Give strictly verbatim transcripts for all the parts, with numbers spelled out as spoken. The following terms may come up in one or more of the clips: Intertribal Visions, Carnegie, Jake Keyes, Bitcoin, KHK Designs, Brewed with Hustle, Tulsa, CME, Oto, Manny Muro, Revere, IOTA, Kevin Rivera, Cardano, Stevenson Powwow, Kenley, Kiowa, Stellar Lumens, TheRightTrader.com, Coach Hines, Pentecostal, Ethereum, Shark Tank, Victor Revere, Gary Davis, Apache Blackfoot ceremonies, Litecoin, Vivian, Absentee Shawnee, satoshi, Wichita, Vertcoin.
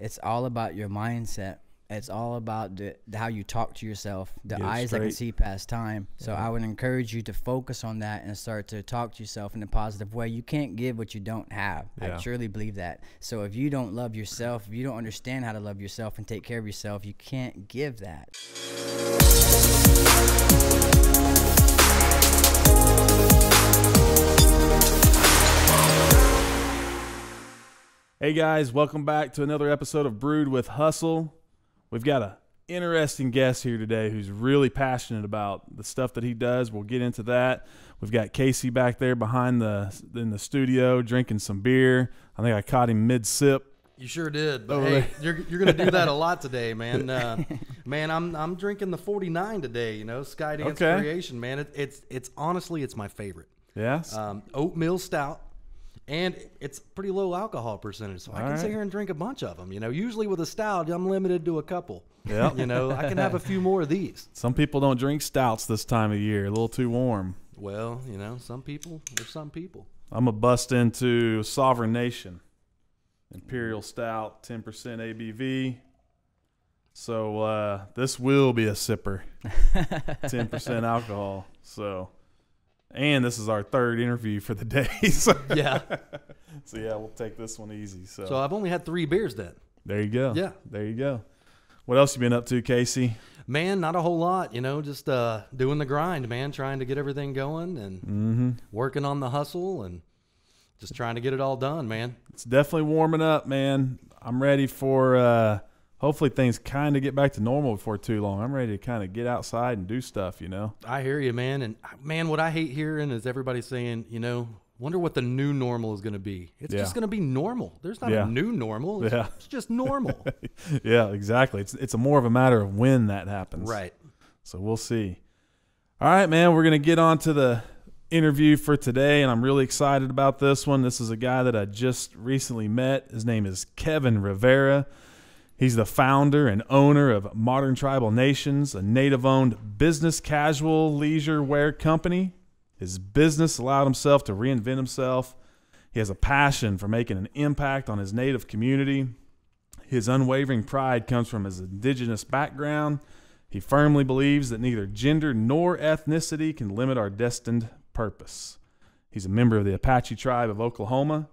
it's all about your mindset. It's all about the, how you talk to yourself, the Get eyes straight. that can see past time. So yeah. I would encourage you to focus on that and start to talk to yourself in a positive way. You can't give what you don't have. Yeah. I truly believe that. So if you don't love yourself, if you don't understand how to love yourself and take care of yourself, you can't give that. Hey guys, welcome back to another episode of Brewed with Hustle. We've got an interesting guest here today who's really passionate about the stuff that he does. We'll get into that. We've got Casey back there behind the in the studio drinking some beer. I think I caught him mid-sip. You sure did. But hey, you're, you're going to do that a lot today, man. Uh, man, I'm I'm drinking the forty-nine today, you know, Sky Dance okay. Creation, man. It, it's, it's honestly, it's my favorite. Yeah? Um, oatmeal stout. And it's pretty low alcohol percentage, so All I can right. sit here and drink a bunch of them. You know, usually with a stout, I'm limited to a couple. Yeah. You know, I can have a few more of these. Some people don't drink stouts this time of year; a little too warm. Well, you know, some people. There's some people. I'm gonna bust into Sovereign Nation Imperial Stout, ten percent A B V. So uh, this will be a sipper, ten percent alcohol. So. And this is our third interview for the day. So. Yeah. So, yeah, we'll take this one easy. So. so I've only had three beers then. There you go. Yeah. There you go. What else you been up to, Casey? Man, not a whole lot. You know, just uh, doing the grind, man, trying to get everything going and mm-hmm. working on the hustle and just trying to get it all done, man. It's definitely warming up, man. I'm ready for uh, hopefully things kind of get back to normal before too long. I'm ready to kind of get outside and do stuff, you know. I hear you, man. And, man, what I hate hearing is everybody saying, you know, wonder what the new normal is going to be. It's yeah. just going to be normal. There's not yeah. a new normal. It's, yeah. it's just normal. Yeah, exactly. It's, it's a more of a matter of when that happens. Right. So we'll see. All right, man, we're going to get on to the interview for today, and I'm really excited about this one. This is a guy that I just recently met. His name is Kevin Rivera. He's the founder and owner of Modern Tribal Nations, a native-owned business casual leisure wear company. His business allowed himself to reinvent himself. He has a passion for making an impact on his native community. His unwavering pride comes from his indigenous background. He firmly believes that neither gender nor ethnicity can limit our destined purpose. He's a member of the Apache Tribe of Oklahoma.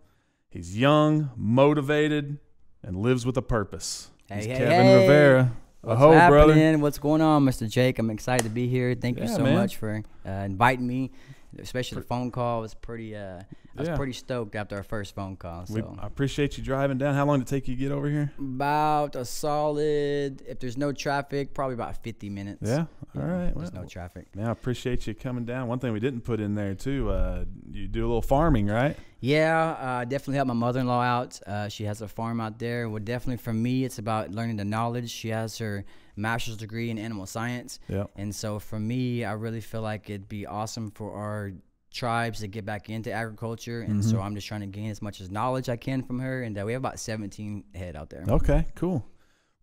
He's young, motivated, and lives with a purpose. Hey, hey, Kevin hey. Rivera. What's Aho, happening? Brother. What's going on, Mister Jake? I'm excited to be here. Thank yeah, you so man. much for uh, inviting me, especially the phone call. It was pretty, uh, I was yeah. pretty stoked after our first phone call. So. We, I appreciate you driving down. How long did it take you to get over here? About a solid, if there's no traffic, probably about fifty minutes. Yeah, all right. Yeah, well, there's no traffic. Yeah, I appreciate you coming down. One thing we didn't put in there, too, uh, you do a little farming, right? Yeah, I uh, definitely help my mother-in-law out. Uh, she has a farm out there. Well, definitely for me, it's about learning the knowledge. She has her master's degree in animal science. Yep. And so for me, I really feel like it'd be awesome for our tribes to get back into agriculture. And mm-hmm. so I'm just trying to gain as much as knowledge I can from her. And uh, we have about seventeen head out there. Okay, cool.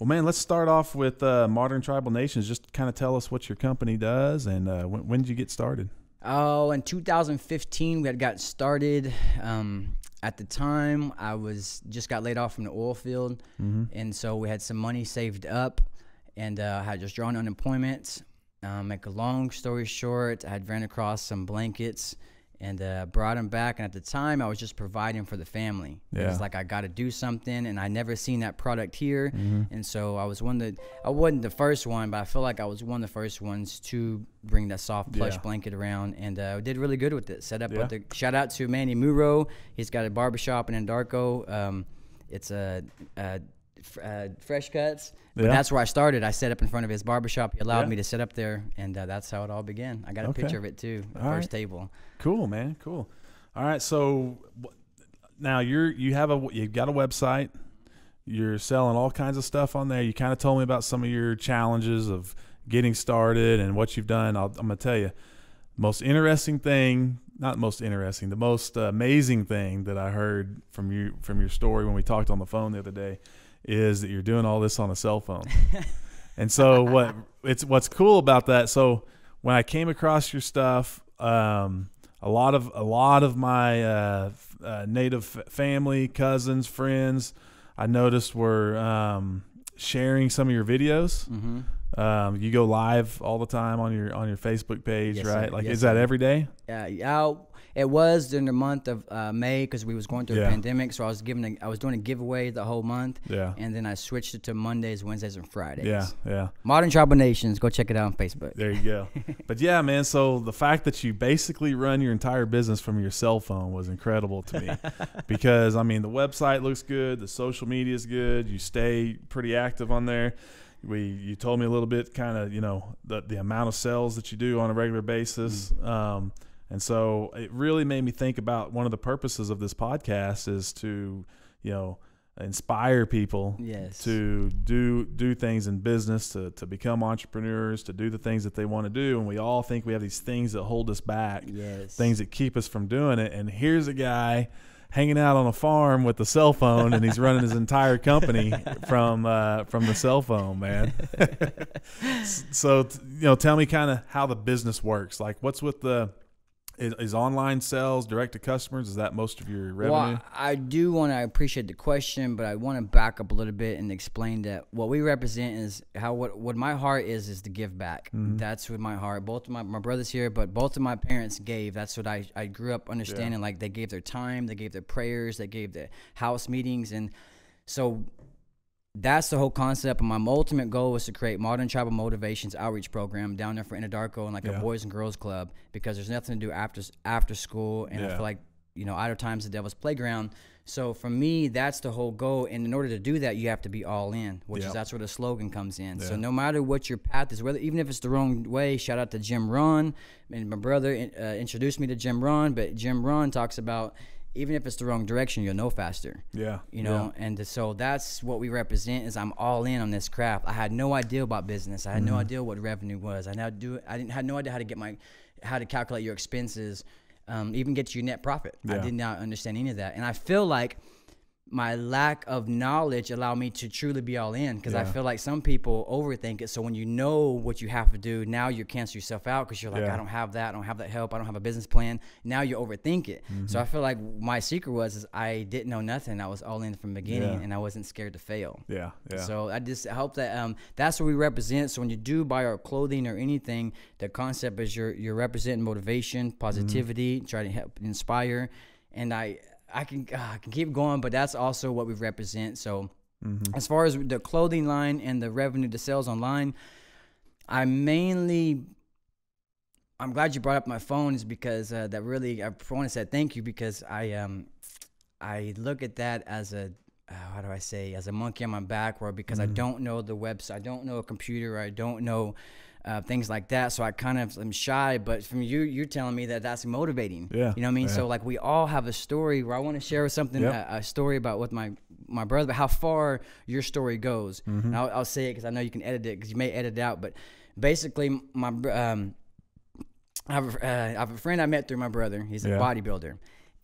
Well, man, let's start off with uh, Modern Tribal Nations. Just kind of tell us what your company does and uh, when, when did you get started? Oh, in two thousand fifteen, we had got started. Um, at the time, I was just got laid off from the oil field. Mm-hmm. And so we had some money saved up and I uh, had just drawn unemployment. Um, make a long story short, I had ran across some blankets and uh, brought them back. And at the time, I was just providing for the family. Yeah. It was like, I got to do something, and I never seen that product here. Mm-hmm. And so I was one of the, I wasn't the first one, but I feel like I was one of the first ones to bring that soft plush yeah. blanket around, and uh, did really good with it. Set up yeah. with the, shout out to Manny Muro. He's got a barbershop in Anadarko. Um, it's a, a Uh, fresh cuts, but yeah. that's where I started. I set up in front of his barbershop. He allowed yeah. me to set up there, and uh, that's how it all began. I got a okay. picture of it too, the all first right. table. Cool, man. Cool. All right. So now you're you have a you've got a website. You're selling all kinds of stuff on there. You kind of told me about some of your challenges of getting started and what you've done. I'll, I'm gonna tell you, most interesting thing. Not most interesting. The most uh, amazing thing that I heard from you from your story when we talked on the phone the other day. Is that you're doing all this on a cell phone. And so what it's what's cool about that. So when I came across your stuff, um, a lot of a lot of my uh, uh, native family, cousins, friends, I noticed were um, sharing some of your videos. Mm-hmm. Um, you go live all the time on your on your Facebook page, yes, right? Sir. Like, yes, is that sir. every day? Yeah, yeah. It was during the month of uh, May because we was going through yeah. a pandemic, so I was giving a, I was doing a giveaway the whole month. Yeah. And then I switched it to Mondays, Wednesdays, and Fridays. Yeah, yeah. Modern Tribal Nations, go check it out on Facebook. There you go. But yeah, man. So the fact that you basically run your entire business from your cell phone was incredible to me, because I mean the website looks good, the social media is good, you stay pretty active on there. We, you told me a little bit, kind of, you know, the the amount of sales that you do on a regular basis. Mm-hmm. Um, and so it really made me think about one of the purposes of this podcast is to, you know, inspire people yes. to do do things in business, to to become entrepreneurs, to do the things that they want to do. And we all think we have these things that hold us back, yes. things that keep us from doing it. And here's a guy hanging out on a farm with a cell phone, and he's running his entire company from uh, from the cell phone, man. So, you know, tell me kind of how the business works. Like, what's with the is, is online sales, direct to customers? Is that most of your revenue? Well, I do want to appreciate the question, but I want to back up a little bit and explain that what we represent is how what what my heart is is to give back. Mm-hmm. That's what my heart. Both of my my brothers here, but both of my parents gave. That's what I I grew up understanding. Yeah. Like, they gave their time, they gave their prayers, they gave their house meetings, and so that's the whole concept. And my ultimate goal was to create Modern Tribal Motivations outreach program down there for Anadarko and like yeah. a boys and girls club, because there's nothing to do after after school, and yeah. I feel like, you know, idle time's the devil's playground. So for me, that's the whole goal. And in order to do that, you have to be all in, which yeah. is that's where the slogan comes in. Yeah. So no matter what your path is, whether even if it's the wrong way, shout out to Jim Rohn. And my brother uh, introduced me to Jim Rohn, but Jim Rohn talks about, even if it's the wrong direction, you'll know faster. Yeah. You know, yeah. and so that's what we represent is I'm all in on this craft. I had no idea about business. I had mm-hmm. no idea what revenue was. I now do I didn't had no idea how to get my how to calculate your expenses, um, even get to your net profit. Yeah. I did not understand any of that. And I feel like my lack of knowledge allowed me to truly be all in, because yeah. I feel like some people overthink it. So when you know what you have to do, now you cancel yourself out because you're like, yeah. I don't have that. I don't have that help. I don't have a business plan. Now you overthink it. Mm-hmm. So I feel like my secret was is I didn't know nothing. I was all in from the beginning, yeah. and I wasn't scared to fail. Yeah, yeah. So I just hope that um, that's what we represent. So when you do buy our clothing or anything, the concept is you're, you're representing motivation, positivity, mm-hmm. try to help inspire. And I... I can, uh, I can keep going, but that's also what we represent. So mm-hmm. as far as the clothing line and the revenue to sales online, I mainly, I'm glad you brought up my phone, is because uh, that really, I want to say thank you, because I, um, I look at that as a, uh, how do I say, as a monkey on my back, where because mm-hmm. I don't know the website, I don't know a computer, I don't know Uh, things like that, so I kind of am shy. But from you, you're telling me that that's motivating. Yeah, you know what I mean. Yeah. So like, we all have a story where I want to share something, yep. a, a story about with my my brother, but how far your story goes. Mm-hmm. And I'll, I'll say it because I know you can edit it, because you may edit it out. But basically, my um, I have, a, uh, I have a friend I met through my brother. He's a yeah. bodybuilder.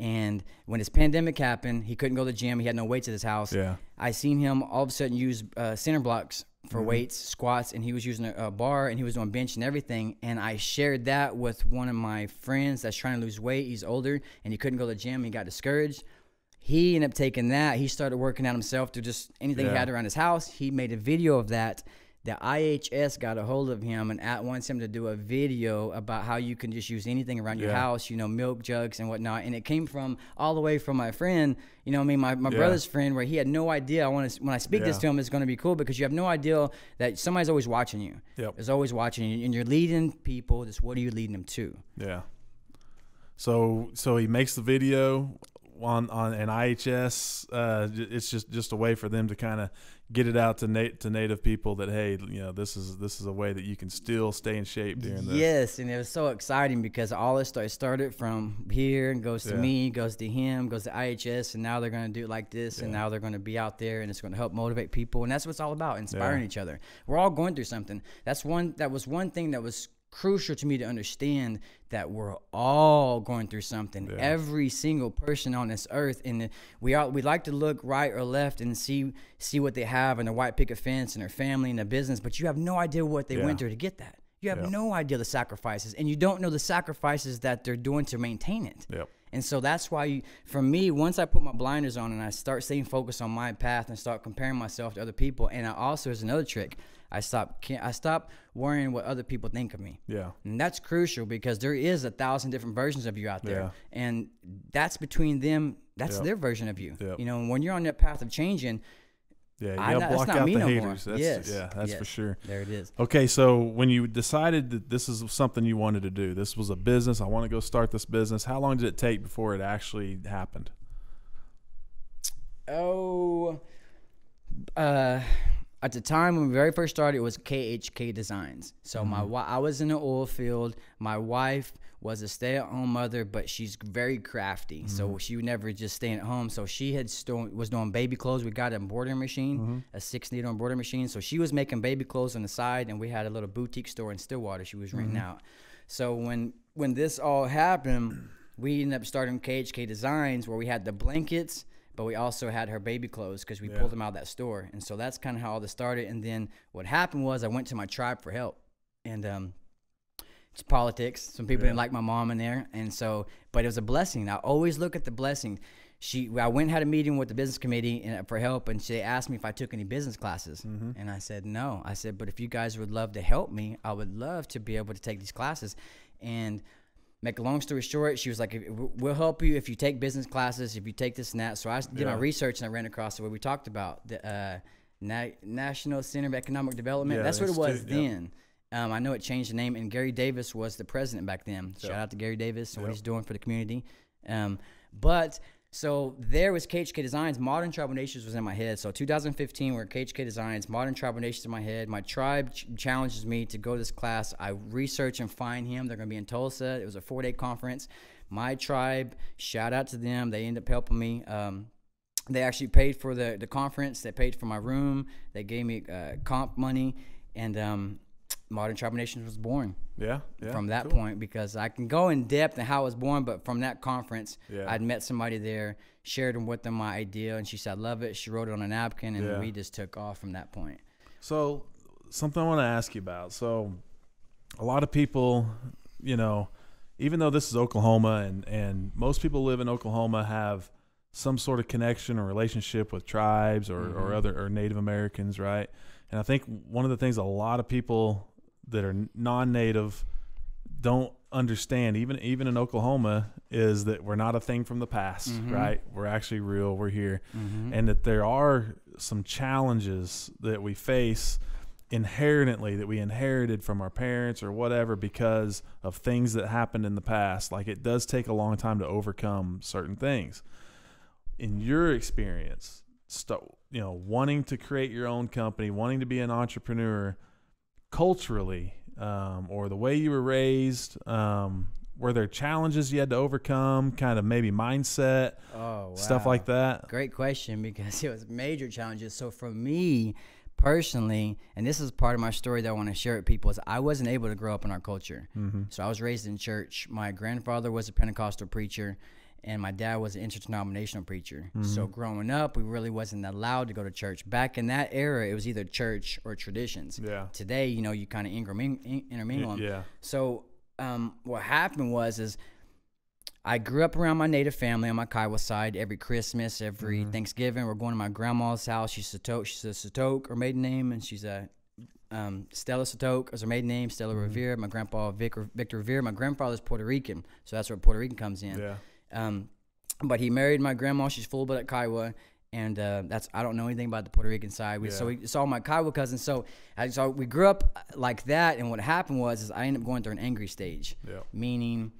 And when his pandemic happened, he couldn't go to the gym. He had no weights at his house. Yeah. I seen him all of a sudden use uh, center blocks for mm-hmm. weights, squats, and he was using a, a bar, and he was doing bench and everything. And I shared that with one of my friends that's trying to lose weight. He's older, and he couldn't go to the gym. He got discouraged. He ended up taking that. He started working out himself through just anything yeah. he had around his house. He made a video of that. The I H S got a hold of him and at wants him to do a video about how you can just use anything around your yeah. house, you know, milk jugs and whatnot. And it came from all the way from my friend, you know what I mean, my, my yeah. brother's friend, where he had no idea. I want to, when I speak yeah. this to him, it's going to be cool, because you have no idea that somebody's always watching you. Yep. There's always watching you, and you're leading people. Just what are you leading them to? Yeah. So, so he makes the video on on an I H S. Uh, it's just just a way for them to kind of get it out to nat to native people that, hey, you know, this is this is a way that you can still stay in shape during this. Yes, and it was so exciting, because all this started, started from here, and goes to yeah. me, goes to him, goes to I H S, and now they're going to do it like this, yeah. and now they're going to be out there, and it's going to help motivate people, and that's what it's all about, inspiring yeah. each other. We're all going through something. That's one. That was one thing that was crucial to me to understand, that we're all going through something. Yeah. Every single person on this earth, and we all we like to look right or left and see see what they have, and their white picket fence and their family and their business, but you have no idea what they yeah. went through to get that. You have yep. no idea the sacrifices, and you don't know the sacrifices that they're doing to maintain it. Yep. And so that's why, you, for me, once I put my blinders on and I start staying focused on my path and start comparing myself to other people, and I also, there's another trick, I stop I stop worrying what other people think of me. Yeah. And that's crucial, because there is a thousand different versions of you out there. Yeah. And that's between them, that's yep. their version of you. Yep. You know, and when you're on that path of changing, yeah, you I, gotta block out the no haters. That's, yes. Yeah, that's yes. for sure. There it is. Okay, so when you decided that this is something you wanted to do, this was a business, I want to go start this business, how long did it take before it actually happened? Oh, uh, at the time when we very first started, it was K H K Designs. So mm-hmm. my wa I was in the oil field. My wife was a stay-at-home mother, but she's very crafty. Mm-hmm. So she would never just stay at home. So she had st was doing baby clothes. We got an embroidery machine, mm-hmm. a six-needle embroidery machine. So she was making baby clothes on the side, and we had a little boutique store in Stillwater she was renting mm-hmm. out. So when, when this all happened, we ended up starting K H K Designs, where we had the blankets, but we also had her baby clothes because we yeah. pulled them out of that store. And so that's kind of how all this started. And then what happened was I went to my tribe for help. And um, politics, some people yeah. didn't like my mom in there, and so, but it was a blessing. I always look at the blessing. She, I went and had a meeting with the business committee and, uh, for help, and she asked me if I took any business classes, mm-hmm. and I said no. I said, but if you guys would love to help me, I would love to be able to take these classes. And make a long story short, she was like, we'll help you if you take business classes, if you take this and that. So I did yeah. my research, and I ran across what we talked about, the uh, Na National Center of Economic Development. Yeah, that's, that's what it was too, then. Yep. Um, I know it changed the name, and Gary Davis was the president back then. Yep. Shout out to Gary Davis and yep. what he's doing for the community. Um, but so there was K H K Designs. Modern Tribal Nations was in my head. So two thousand fifteen, we're K H K Designs, Modern Tribal Nations in my head. My tribe ch challenges me to go to this class. I research and find him. They're going to be in Tulsa. It was a four-day conference. My tribe, shout out to them. They ended up helping me. Um, they actually paid for the, the conference. They paid for my room. They gave me uh, comp money. And um, Modern Tribal Nations was born. Yeah, yeah. From that cool. point, because I can go in depth and how I was born, but from that conference, yeah. I'd met somebody there, shared with them my idea, and she said, I love it. She wrote it on a napkin, and yeah. we just took off from that point. So something I want to ask you about. So a lot of people, you know, even though this is Oklahoma, and, and most people live in Oklahoma have some sort of connection or relationship with tribes or, mm-hmm. or other or Native Americans, right? And I think one of the things a lot of people that are non-native don't understand, even even in Oklahoma, is that we're not a thing from the past, mm-hmm. right? We're actually real. We're here. Mm-hmm. And that there are some challenges that we face inherently, that we inherited from our parents or whatever, because of things that happened in the past. Like, it does take a long time to overcome certain things. In your experience, st- you know, wanting to create your own company, wanting to be an entrepreneur, culturally, um, or the way you were raised, um, were there challenges you had to overcome, kind of maybe mindset, oh, wow. stuff like that? Great question, because it was major challenges. So for me personally, and this is part of my story that I want to share with people, is I wasn't able to grow up in our culture. Mm-hmm. So I was raised in church. My grandfather was a Pentecostal preacher, and my dad was an interdenominational preacher. Mm-hmm. So growing up, we really wasn't allowed to go to church. Back in that era, it was either church or traditions. Yeah. Today, you know, you kind of intermingle them. Yeah. So um, what happened was is I grew up around my Native family on my Kiowa side. Every Christmas, every mm-hmm. Thanksgiving, we're going to my grandma's house. She's Satoke. She's a Satoke, her maiden name, and she's a Um, Stella Satoke is her maiden name, Stella mm-hmm. Revere. My grandpa, Vic, Victor Revere. My grandfather's Puerto Rican, so that's where Puerto Rican comes in. Yeah. Um, but he married my grandma. She's full blood Kiowa, and uh, that's I don't know anything about the Puerto Rican side. We, yeah. So we saw my Kiowa cousins. So I so we grew up like that. And what happened was is I ended up going through an angry stage. Yeah. Meaning,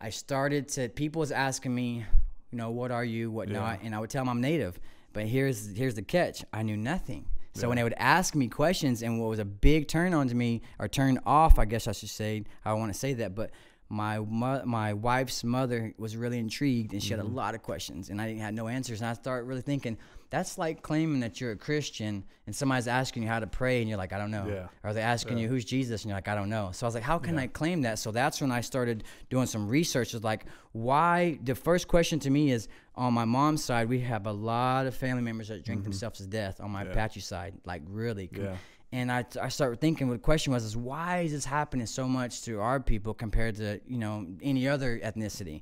I started to people was asking me, you know, what are you, what yeah. not, and I would tell them I'm Native. But here's here's the catch: I knew nothing. So yeah. when they would ask me questions, and what was a big turn on to me or turn off, I guess I should say, I want to say that, but. My my wife's mother was really intrigued, and she mm-hmm. had a lot of questions, and I didn't have no answers. And I started really thinking, that's like claiming that you're a Christian, and somebody's asking you how to pray, and you're like, I don't know. Yeah. Or they're asking yeah. you, who's Jesus? And you're like, I don't know. So I was like, how can yeah. I claim that? So that's when I started doing some research. It's like, why? The first question to me is, on my mom's side, we have a lot of family members that drink mm-hmm. themselves to death on my yeah. Apache side, like really. Yeah. And I, I started thinking what the question was is why is this happening so much to our people compared to, you know, any other ethnicity?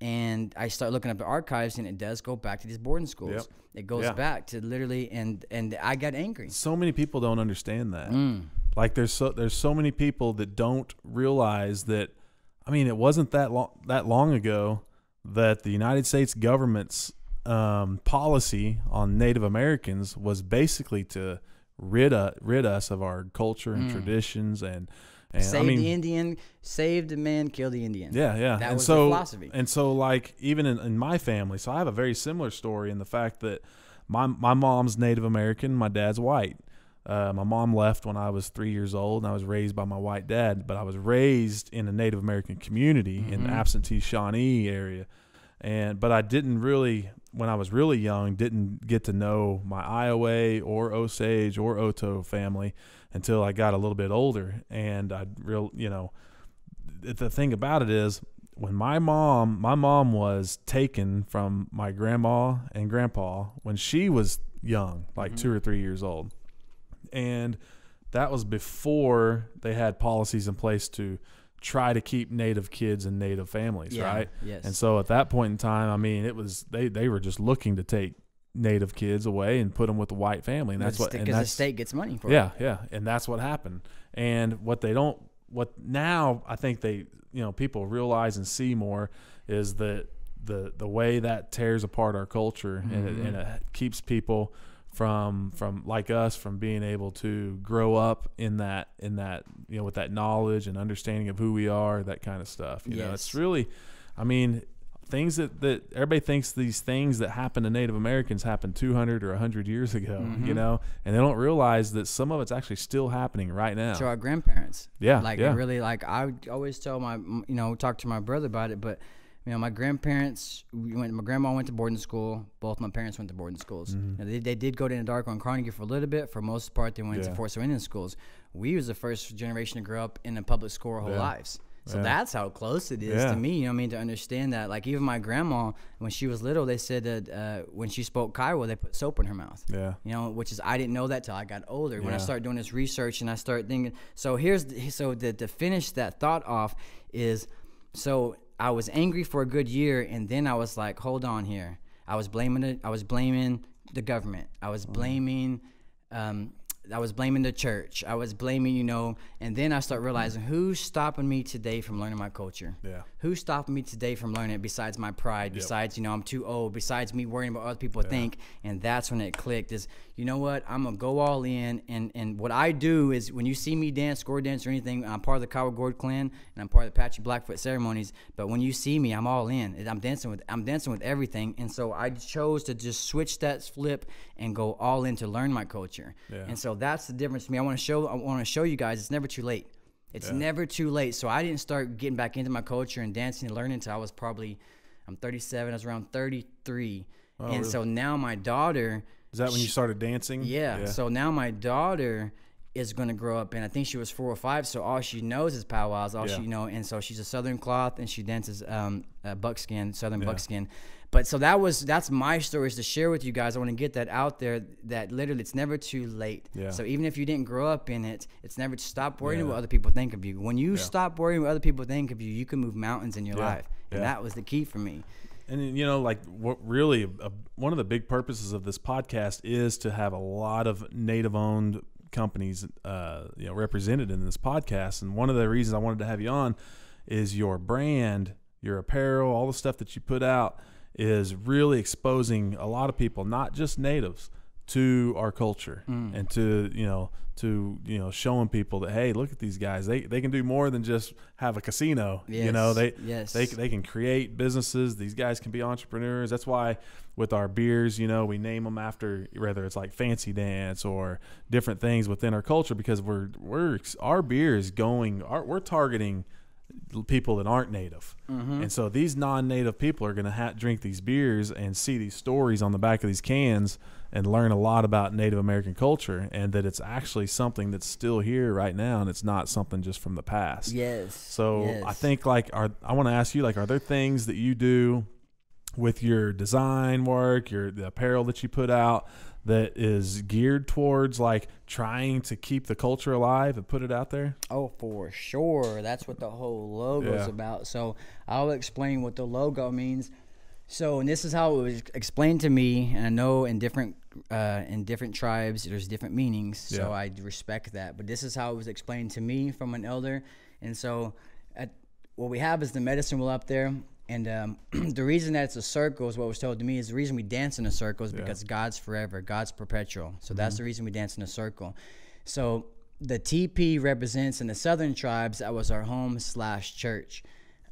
And I start looking up the archives, and it does go back to these boarding schools. Yep. It goes yeah. back to literally, and and I got angry. So many people don't understand that. Mm. Like there's so there's so many people that don't realize that. I mean, it wasn't that long that long ago that the United States government's um, policy on Native Americans was basically to rid uh, rid us of our culture and mm. traditions and. And, save I mean, the Indian, save the man, kill the Indian. Yeah, yeah. That and was so, the philosophy. And so, like, even in, in my family, so I have a very similar story in the fact that my my mom's Native American, my dad's white. Uh, my mom left when I was three years old, and I was raised by my white dad, but I was raised in a Native American community mm-hmm. in the Absentee Shawnee area. And but I didn't really, when I was really young, didn't get to know my Iowa or Osage or Oto family until I got a little bit older. And I real, you know, the thing about it is when my mom, my mom was taken from my grandma and grandpa when she was young, like mm-hmm. two or three years old. And that was before they had policies in place to try to keep Native kids and Native families, yeah, right? Yes. And so at that point in time, I mean, it was they they were just looking to take Native kids away and put them with the white family, and that's what because the state gets money for. Yeah, it. yeah, and that's what happened. And what they don't, what now I think they, you know, people realize and see more is that the the way that tears apart our culture mm-hmm. and, it, and it keeps people from from like us from being able to grow up in that in that you know with that knowledge and understanding of who we are, that kind of stuff. You yes. know, it's really, I mean, things that that everybody thinks these things that happen to Native Americans happened two hundred or a hundred years ago, mm-hmm. you know, and they don't realize that some of it's actually still happening right now. To our grandparents. Yeah. Like yeah. really, like I always tell my, you know, talk to my brother about it, but you know, my grandparents, we went, my grandma went to boarding school. Both my parents went to boarding schools. Mm-hmm. Now, they, they did go to Anadarko and Carnegie for a little bit. For most part, they went yeah. to Forza Indian Schools. We was the first generation to grow up in a public school our whole yeah. lives. So yeah. that's how close it is yeah. to me, you know what I mean, to understand that. Like, even my grandma, when she was little, they said that uh, when she spoke Kiowa, they put soap in her mouth. Yeah. You know, which is, I didn't know that till I got older. Yeah. When I started doing this research and I started thinking, so here's, the, so the, to finish that thought off is, so I was angry for a good year, and then I was like, hold on here. I was blaming it. I was blaming the government. I was blaming, um, I was blaming the church. I was blaming, you know, and then I start realizing who's stopping me today from learning my culture. Yeah. Who's stopping me today from learning it besides my pride, yep. besides, you know, I'm too old, besides me worrying about what other people yeah. think. And that's when it clicked is, you know what, I'm going to go all in. And, and what I do is when you see me dance, gourd dance or anything, I'm part of the Kiowa Gourd clan and I'm part of the Apache Blackfoot ceremonies. But when you see me, I'm all in. I'm dancing with, I'm dancing with everything. And so I chose to just switch that flip and go all in to learn my culture. Yeah. And so that's the difference to me. I want to show I want to show you guys it's never too late. It's yeah. never too late. So I didn't start getting back into my culture and dancing and learning until I was probably I'm thirty-seven, I was around thirty-three. Oh, and really? So now my daughter Is that when she, you started dancing? Yeah, yeah. So now my daughter is going to grow up, and I think she was four or five, so all she knows is powwows, all yeah. she know, and so she's a Southern cloth, and she dances um, uh, buckskin, Southern yeah. buckskin. But so that was, that's my story is to share with you guys. I want to get that out there that literally it's never too late. Yeah. So even if you didn't grow up in it, it's never to stop worrying yeah. what other people think of you. When you yeah. stop worrying what other people think of you, you can move mountains in your yeah. life. And yeah. that was the key for me. And, you know, like what really uh, one of the big purposes of this podcast is to have a lot of Native owned companies uh, you know, represented in this podcast. And one of the reasons I wanted to have you on is your brand, your apparel, all the stuff that you put out is really exposing a lot of people, not just Natives, to our culture mm. and to, you know, to, you know, showing people that, hey, look at these guys. They, they can do more than just have a casino. Yes. You know, they, yes. they, they can create businesses. These guys can be entrepreneurs. That's why with our beers, you know, we name them after, whether it's like Fancy Dance or different things within our culture, because we're, we're, our beer is going, our, we're targeting people that aren't Native. Mm-hmm. And so these non-Native people are going to ha drink these beers and see these stories on the back of these cans and learn a lot about Native American culture, and that it's actually something that's still here right now, and it's not something just from the past. Yes. So yes. I think like are, I want to ask you, like, are there things that you do with your design work, your the apparel that you put out that is geared towards like trying to keep the culture alive and put it out there? Oh, for sure. That's what the whole logo is yeah. about. So I'll explain what the logo means. So, and this is how it was explained to me, and I know in different uh, in different tribes there's different meanings, so yeah. I respect that. But this is how it was explained to me from an elder. And so at, what we have is the medicine wheel up there, and um, the reason that it's a circle is what was told to me is the reason we dance in a circle is yeah. because God's forever, God's perpetual. So mm-hmm. that's the reason we dance in a circle. So the teepee represents, in the southern tribes, that was our home slash church.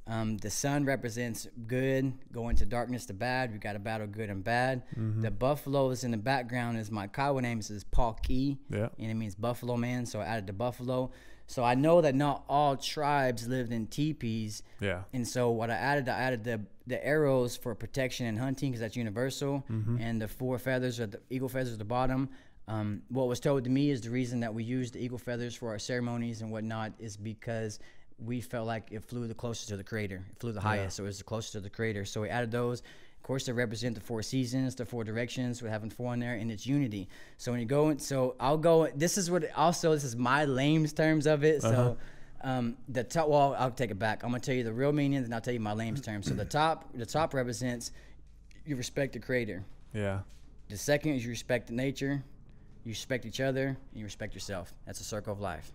Um, the sun represents good, going to darkness to bad. We got to battle good and bad. Mm-hmm. The buffalo is in the background. Is my Kiowa name is Paul Key, yeah. and it means buffalo man. So I added the buffalo. So I know that not all tribes lived in teepees. Yeah. And so what I added, I added the the arrows for protection and hunting because that's universal, mm-hmm. and the four feathers or the eagle feathers at the bottom. Um, what was told to me is the reason that we use the eagle feathers for our ceremonies and whatnot is because we felt like it flew the closest to the creator. It flew the highest, yeah. so it was the closest to the creator. So we added those. Of course, they represent the four seasons, the four directions. We're having four in there, and it's unity. So when you go, in, so I'll go. This is what also. This is my lame's terms of it. Uh-huh. So um, the top. Well, I'll take it back. I'm gonna tell you the real meaning, and I'll tell you my lame's terms. So the top, the top represents you respect the creator. Yeah. The second is you respect nature, you respect each other, and you respect yourself. That's a circle of life.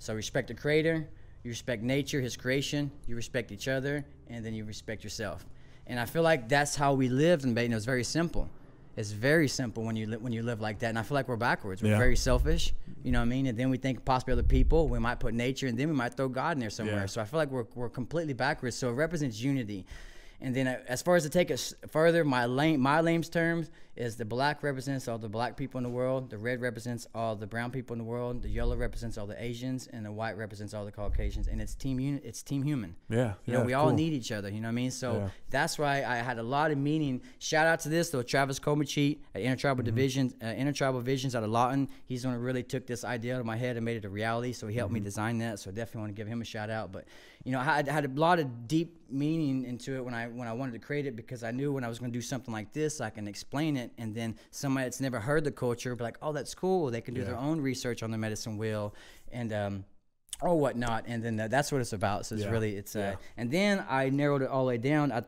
So respect the creator. You respect nature, his creation, you respect each other, and then you respect yourself. And I feel like that's how we lived in Baton. It was very simple. It's very simple when you, li when you live like that. And I feel like we're backwards. We're yeah. very selfish, you know what I mean? And then we think possibly other people. We might put nature, and then we might throw God in there somewhere. Yeah. So I feel like we're, we're completely backwards. So it represents unity. And then uh, as far as to take it further, my lame, my lame's terms is the black represents all the black people in the world, the red represents all the brown people in the world, the yellow represents all the Asians, and the white represents all the Caucasians. And it's team unit, it's team human. Yeah, you know, yeah, we all cool. need each other. You know what I mean? So yeah. that's why I had a lot of meaning. Shout out to this though, Travis Komachee at Intertribal mm-hmm. Divisions, uh, Intertribal Visions out of Lawton. He's the one who really took this idea out of my head and made it a reality. So he helped mm-hmm. me design that. So I definitely want to give him a shout out. But you know, I had, had a lot of deep meaning into it when I when I wanted to create it, because I knew when I was going to do something like this, I can explain it, and then somebody that's never heard the culture be like, "Oh, that's cool." They can do yeah. their own research on the medicine wheel, and um, or whatnot, and then that, that's what it's about. So it's yeah. really it's. Yeah. Uh, and then I narrowed it all the way down. I,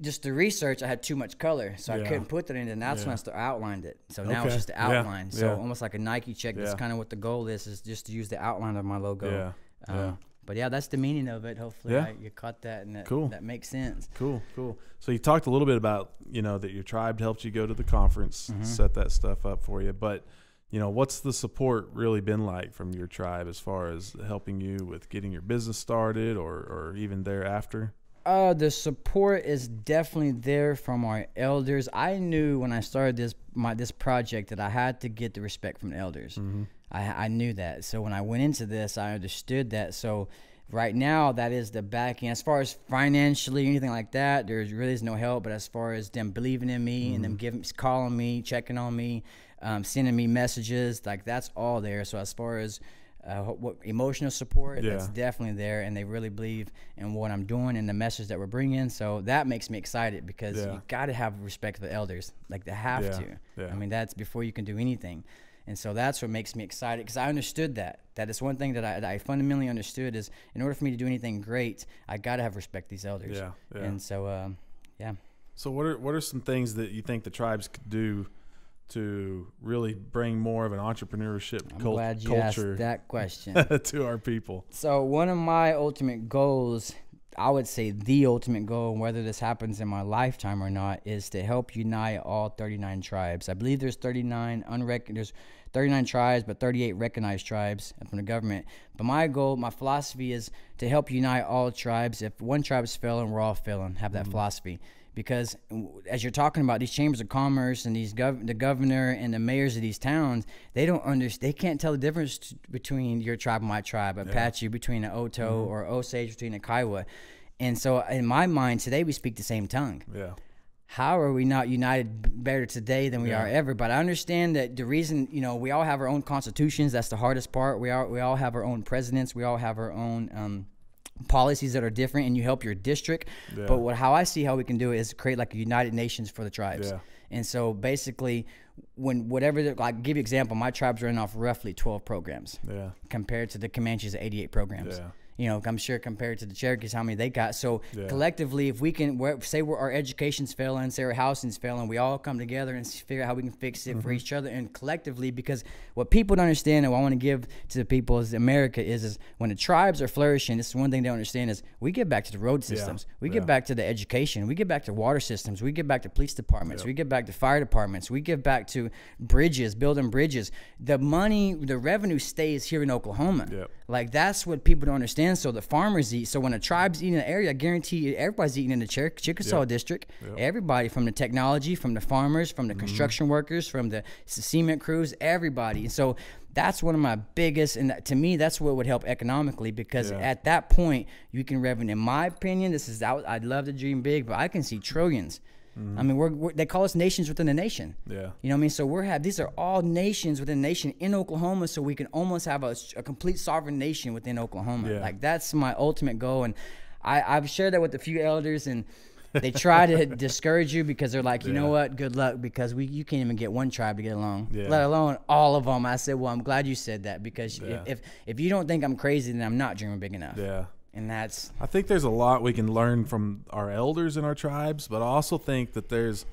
just the research, I had too much color, so yeah. I couldn't put that in, and that's yeah. when I still outlined it. So now okay. it's just the outline. Yeah. So yeah. almost like a Nike check. Yeah. That's kind of what the goal is: is just to use the outline of my logo. Yeah. Um, yeah. But yeah, that's the meaning of it. Hopefully yeah. I, you caught that, and that, cool. that makes sense. Cool, cool. So you talked a little bit about, you know, that your tribe helped you go to the conference, mm-hmm. set that stuff up for you. But, you know, what's the support really been like from your tribe as far as helping you with getting your business started or, or even thereafter? Uh, the support is definitely there from our elders. I knew when I started this, my, this project that I had to get the respect from the elders. Mm-hmm. I, I knew that. So when I went into this, I understood that. So right now, that is the back end. As far as financially, anything like that, there really is no help. But as far as them believing in me mm-hmm. and them giving, calling me, checking on me, um, sending me messages, like that's all there. So as far as uh, what emotional support, yeah. that's definitely there. And they really believe in what I'm doing and the message that we're bringing. So that makes me excited, because yeah. you got to have respect for the elders. Like they have yeah. to. Yeah. I mean, that's before you can do anything. And so that's what makes me excited, because I understood that. That is one thing that I, that I fundamentally understood is in order for me to do anything great, I got to have respect for these elders. Yeah, yeah. And so, um, yeah. So what are, what are some things that you think the tribes could do to really bring more of an entrepreneurship I'm cult glad you culture asked that question. to our people? So one of my ultimate goals, I would say the ultimate goal, whether this happens in my lifetime or not, is to help unite all thirty-nine tribes. I believe there's thirty-nine unrecon- there's thirty-nine tribes, but thirty-eight recognized tribes from the government. But my goal, my philosophy is to help unite all tribes. If one tribe is failing, we're all failing. Have that mm-hmm. philosophy. Because as you're talking about these chambers of commerce and these gov the governor and the mayors of these towns, they don't understand. They can't tell the difference t between your tribe and my tribe, Apache yeah. between an Oto mm -hmm. or Osage between a Kiowa. And so in my mind today, we speak the same tongue. Yeah. How are we not united better today than we yeah. are ever? But I understand that the reason, you know, we all have our own constitutions. That's the hardest part. We are we all have our own presidents. We all have our own. Um, policies that are different, and you help your district yeah. but what how I see how we can do it is create like a United Nations for the tribes yeah. And so basically, when whatever, like give you example, my tribes run off roughly twelve programs, yeah, compared to the Comanches eighty-eight programs. Yeah. You know, I'm sure compared to the Cherokees, how many they got. So yeah. collectively, if we can we're, say we're, our education's failing, say our housing's failing, we all come together and figure out how we can fix it mm-hmm. for each other and collectively. Because what people don't understand, and what I want to give to the people is America is, is when the tribes are flourishing, this is one thing they don't understand is we get back to the road systems, yeah. we get yeah. back to the education, we get back to water systems, we get back to police departments, yep. we get back to fire departments, we get back to bridges, building bridges. The money, the revenue stays here in Oklahoma. Yep. Like that's what people don't understand. So the farmers eat. So when a tribe's eating an area, I guarantee you everybody's eating in the Cher Chickasaw yep. district. Yep. Everybody from the technology, from the farmers, from the mm-hmm. construction workers, from the cement crews, everybody. And so that's one of my biggest, and to me, that's what would help economically, because yeah. at that point you can revenue. In my opinion, this is out. I'd love to dream big, but I can see trillions. Mm-hmm. I mean, we're, we're, they call us nations within a nation. Yeah, you know what I mean. So we're have these are all nations within a nation in Oklahoma. So we can almost have a, a complete sovereign nation within Oklahoma. Yeah. Like that's my ultimate goal, and I, I've shared that with a few elders, and they try to discourage you because they're like, you yeah. know what, good luck, because we you can't even get one tribe to get along, yeah. let alone all of them. I said, well, I'm glad you said that, because yeah. if, if if you don't think I'm crazy, then I'm not dreaming big enough. Yeah. And that's, I think there's a lot we can learn from our elders and our tribes, but I also think that there's,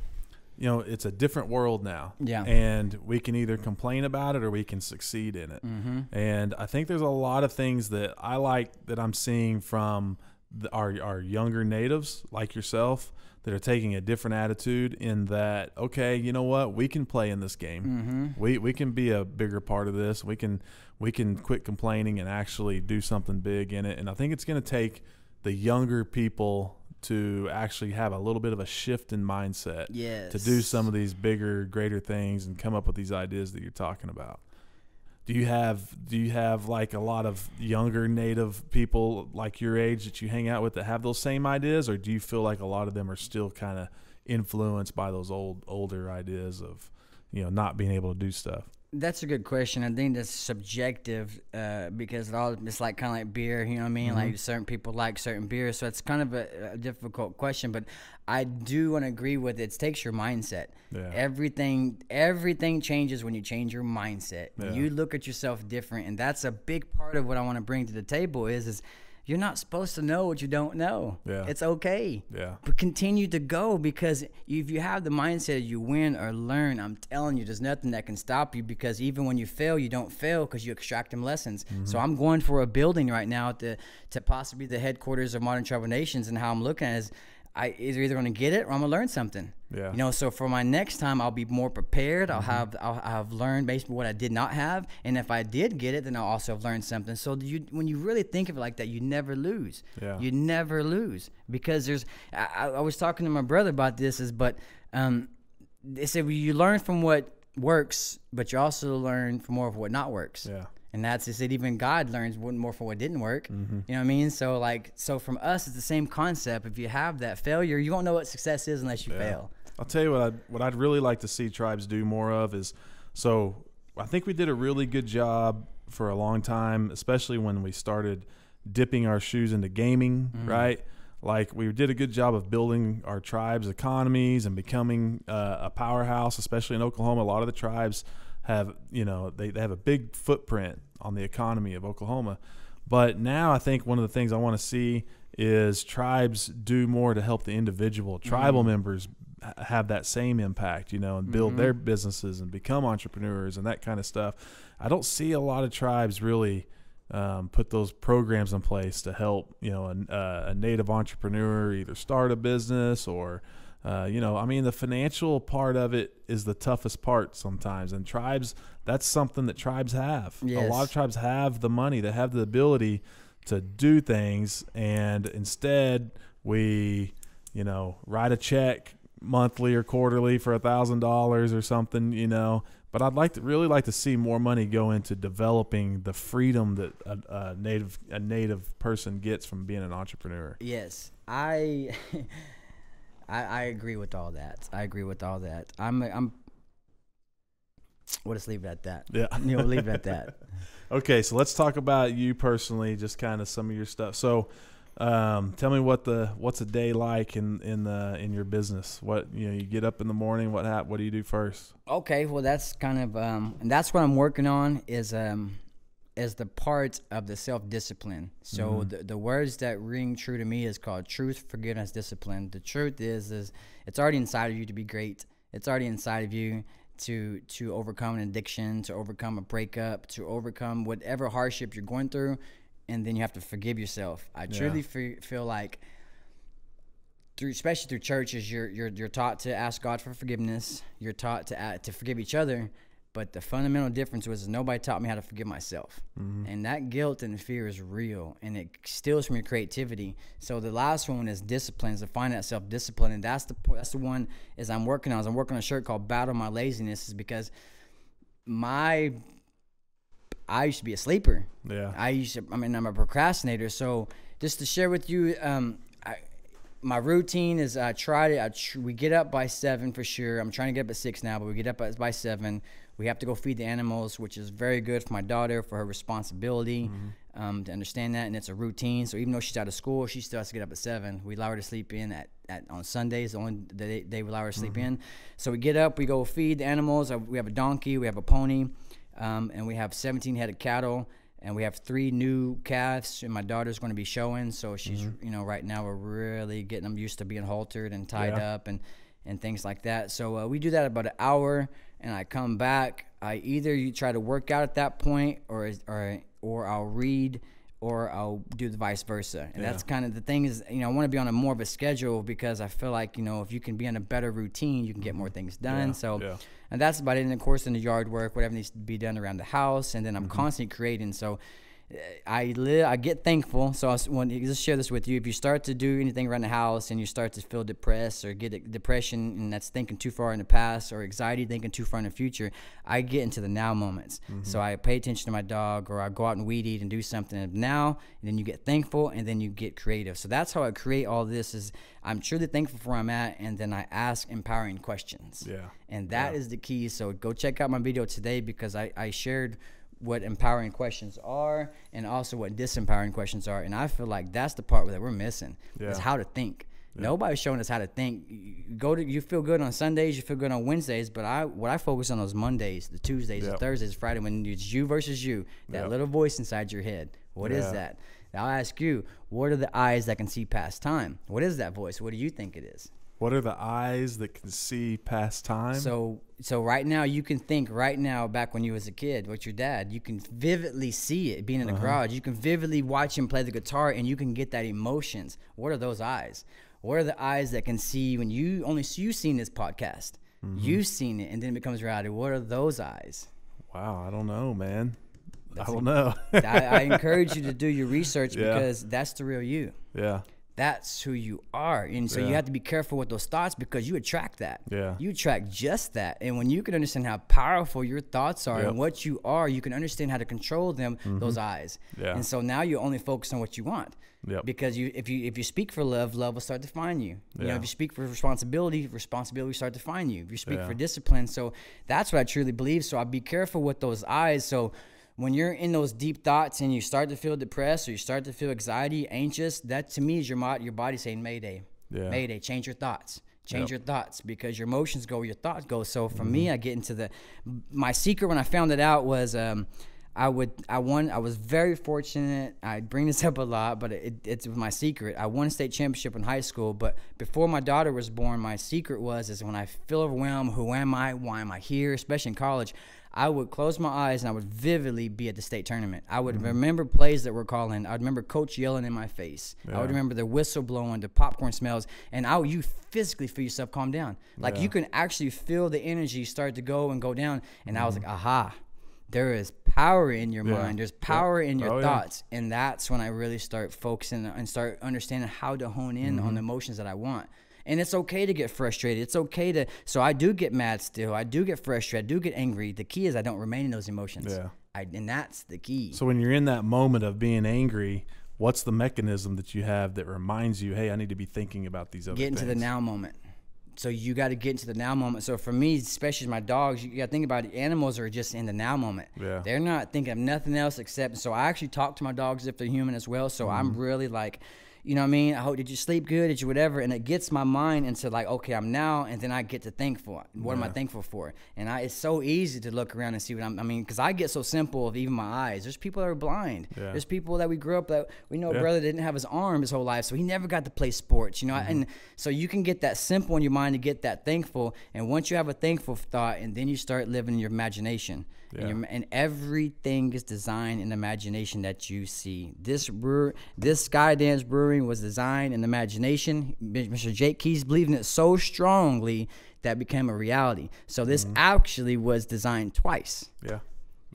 you know, it's a different world now. Yeah. And we can either complain about it or we can succeed in it. Mm-hmm. And I think there's a lot of things that I like that I'm seeing from the, our, our younger natives like yourself that are taking a different attitude in that, okay, you know what, we can play in this game. Mm-hmm. We, we can be a bigger part of this. We can, we can quit complaining and actually do something big in it. And I think it's going to take the younger people to actually have a little bit of a shift in mindset yes. to do some of these bigger, greater things and come up with these ideas that you're talking about. Do you have, do you have like a lot of younger native people like your age that you hang out with that have those same ideas? Or do you feel like a lot of them are still kind of influenced by those old, older ideas of, you know, not being able to do stuff? That's a good question. I think that's subjective uh, because it all, it's like kind of like beer, you know what I mean? Mm-hmm. Like certain people like certain beers. So it's kind of a, a difficult question, but I do want to agree with it. It takes your mindset. Yeah. Everything, everything changes when you change your mindset. Yeah. You look at yourself different, and that's a big part of what I want to bring to the table is, is you're not supposed to know what you don't know. Yeah. It's okay. Yeah. But continue to go, because if you have the mindset you win or learn, I'm telling you, there's nothing that can stop you, because even when you fail, you don't fail because you extract them lessons. Mm-hmm. So I'm going for a building right now to, to possibly the headquarters of Modern Tribal Nations, and how I'm looking at it is I either either gonna get it or I'm gonna learn something. Yeah. You know, so for my next time, I'll be more prepared. Mm-hmm. I'll have I'll, I'll have learned basically what I did not have, and if I did get it, then I'll also have learned something. So you, when you really think of it like that, you never lose. Yeah. You never lose, because there's. I, I was talking to my brother about this, is but um, they said well, you learn from what works, but you also learn from more of what not works. Yeah. And that's it. Even God learns more from what didn't work. Mm-hmm. You know what I mean? So like, so from us, it's the same concept. If you have that failure, you won't know what success is unless you yeah. fail. I'll tell you what I'd, what I'd really like to see tribes do more of is, so I think we did a really good job for a long time, especially when we started dipping our shoes into gaming, mm-hmm. right? Like we did a good job of building our tribes' economies and becoming uh, a powerhouse, especially in Oklahoma. A lot of the tribes have, you know, they, they have a big footprint on the economy of Oklahoma. But now I think one of the things I want to see is tribes do more to help the individual. Tribal mm-hmm. members have that same impact, you know, and build mm-hmm. their businesses and become entrepreneurs and that kind of stuff. I don't see a lot of tribes really um, put those programs in place to help, you know, a, a native entrepreneur either start a business or, Uh, you know, I mean, the financial part of it is the toughest part sometimes. And tribes, that's something that tribes have. Yes. A lot of tribes have the money. They have the ability to do things. And instead, we, you know, write a check monthly or quarterly for a thousand dollars or something, you know. But I'd like to really like to see more money go into developing the freedom that a, a native a native person gets from being an entrepreneur. Yes. I... I, I agree with all that. I agree with all that. I'm, I'm, we'll just leave it at that. Yeah. We'll leave it at that. Okay. So let's talk about you personally, just kind of some of your stuff. So Um, tell me what the what's a day like in in the in your business. What you know, you get up in the morning. What hap- What do you do first? Okay, well that's kind of um, and that's what I'm working on is um, is the part of the self discipline. So mm-hmm. the the words that ring true to me is called truth, forgiveness, discipline. The truth is is it's already inside of you to be great. It's already inside of you to to overcome an addiction, to overcome a breakup, to overcome whatever hardship you're going through. And then you have to forgive yourself. I yeah. truly f feel like, through especially through churches, you're you're you're taught to ask God for forgiveness. You're taught to uh, to forgive each other, but the fundamental difference was nobody taught me how to forgive myself. Mm-hmm. And that guilt and fear is real, and it steals from your creativity. So the last one is discipline, is to find that self discipline, and that's the that's the one is I'm working on. Is I'm working on a shirt called "Battle My Laziness," is because my I used to be a sleeper. Yeah. I used to, I mean, I'm a procrastinator. So just to share with you, um, I, my routine is I try to, I tr we get up by seven for sure. I'm trying to get up at six now, but we get up by, by seven. We have to go feed the animals, which is very good for my daughter, for her responsibility, mm-hmm. um, to understand that. And it's a routine. So even though she's out of school, she still has to get up at seven. We allow her to sleep in at, at on Sundays, the only day they allow her to sleep mm-hmm. in. So we get up, we go feed the animals. We have a donkey, we have a pony. Um, and we have seventeen head of cattle, and we have three new calves, and my daughter's going to be showing. So she's, mm-hmm. you know, right now we're really getting them used to being haltered and tied yeah. up and, and things like that. So uh, we do that about an hour, and I come back. I either you try to work out at that point, or or or I'll read, or I'll do the vice versa. And yeah. that's kind of the thing is, you know, I want to be on a more of a schedule because I feel like, you know, if you can be on a better routine, you can get more things done. Yeah. So. Yeah. And that's about it. And of course, in the yard work, whatever needs to be done around the house, and then I'm mm-hmm. constantly creating. So I live, I get thankful. So I want to just share this with you. If you start to do anything around the house and you start to feel depressed or get a depression, and that's thinking too far in the past, or anxiety thinking too far in the future, I get into the now moments. Mm-hmm. So I pay attention to my dog, or I go out and weed eat and do something now, and then you get thankful, and then you get creative. So that's how I create all this is I'm truly thankful for where I'm at, and then I ask empowering questions. Yeah. And that yeah. is the key. So go check out my video today, because I, I shared what empowering questions are, and also what disempowering questions are. And I feel like that's the part that we're missing yeah. is how to think. Yeah. Nobody's showing us how to think. You go to you feel good on Sundays, you feel good on Wednesdays, but I what I focus on those Mondays, the Tuesdays, yep. the Thursdays, Friday, when it's you versus you, that yep. little voice inside your head. What yeah. is that? Now I ask you, what are the eyes that can see past time? What is that voice? What do you think it is? What are the eyes that can see past time? So, so right now you can think right now back when you was a kid with your dad. You can vividly see it being in the uh-huh. garage. You can vividly watch him play the guitar, and you can get that emotions. What are those eyes? What are the eyes that can see when you only you seen this podcast? Mm-hmm. You've seen it, and then it becomes reality. What are those eyes? Wow, I don't know, man. That's I don't a, know. I, I encourage you to do your research yeah. because that's the real you. Yeah. That's who you are. And so yeah. you have to be careful with those thoughts, because you attract that. Yeah. You attract just that. And when you can understand how powerful your thoughts are yep. and what you are, you can understand how to control them, mm-hmm. those eyes. Yeah. And so now you only focus on what you want. Yep. Because you, if you if you speak for love, love will start to find you. You yeah. know, if you speak for responsibility, responsibility will start to find you. If you speak yeah. for discipline. So that's what I truly believe. So I'd be careful with those eyes. So when you're in those deep thoughts and you start to feel depressed, or you start to feel anxiety, anxious, that to me is your, your body saying, Mayday, yeah. Mayday, change your thoughts, change yep. your thoughts, because your emotions go where your thoughts go. So for mm-hmm. me, I get into the, my secret when I found it out was um, I would, I won, I was very fortunate. I bring this up a lot, but it, it's my secret. I won a state championship in high school, but before my daughter was born, my secret was, is when I feel overwhelmed, who am I? Why am I here? Especially in college. I would close my eyes and I would vividly be at the state tournament. I would mm-hmm. remember plays that were calling. I would remember coach yelling in my face. Yeah. I would remember the whistle blowing, the popcorn smells, and I would, you physically feel yourself calm down. Like yeah. you can actually feel the energy start to go and go down. And mm-hmm. I was like, aha, there is power in your yeah. mind. There's power yeah. in your oh, thoughts. Yeah. And that's when I really start focusing and start understanding how to hone in mm-hmm. on the emotions that I want. And it's okay to get frustrated. It's okay to, so I do get mad still. I do get frustrated. I do get angry. The key is I don't remain in those emotions. Yeah. I, and that's the key. So when you're in that moment of being angry, what's the mechanism that you have that reminds you, hey, I need to be thinking about these other things? Get into the now moment. So you got to get into the now moment. So for me, especially my dogs, you got to think about it. Animals are just in the now moment. Yeah. They're not thinking of nothing else except, so I actually talk to my dogs if they're human as well. So mm. I'm really like, you know what I mean? I hope, did you sleep good? Did you whatever? And it gets my mind into like, okay, I'm now, and then I get to thankful. What yeah. am I thankful for? And I, it's so easy to look around and see what I'm, I mean, because I get so simple of even my eyes. There's people that are blind. Yeah. There's people that we grew up that we know yeah. a brother didn't have his arm his whole life, so he never got to play sports, you know? Mm-hmm. And so you can get that simple in your mind to get that thankful. And once you have a thankful thought, and then you start living in your imagination. Yeah. And, and everything is designed in imagination that you see. This brewer, this Sky Dance Brewing was designed in imagination. Mister Jake Keyes believed in it so strongly that became a reality. So this mm-hmm. actually was designed twice. Yeah. yeah,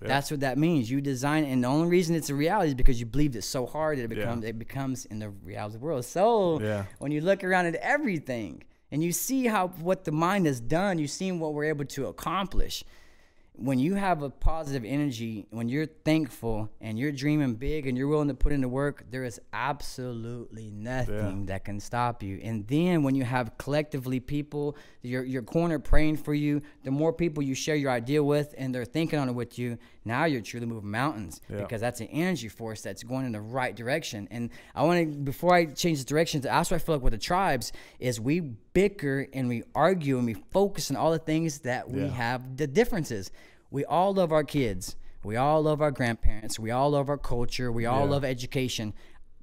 that's what that means. You design, and the only reason it's a reality is because you believed it so hard that it becomes yeah. it becomes in the reality of the world. So yeah. when you look around at everything and you see how what the mind has done, you see what we're able to accomplish. When you have a positive energy, when you're thankful and you're dreaming big and you're willing to put in the work, there is absolutely nothing yeah. that can stop you. And then when you have collectively people, your, your corner praying for you, the more people you share your idea with and they're thinking on it with you, now you're truly moving mountains yeah. because that's an energy force that's going in the right direction. And I want to, before I change the direction, that's what I feel like with the tribes is we bicker and we argue and we focus on all the things that we yeah. have the differences. We all love our kids. We all love our grandparents. We all love our culture. We all yeah. love education.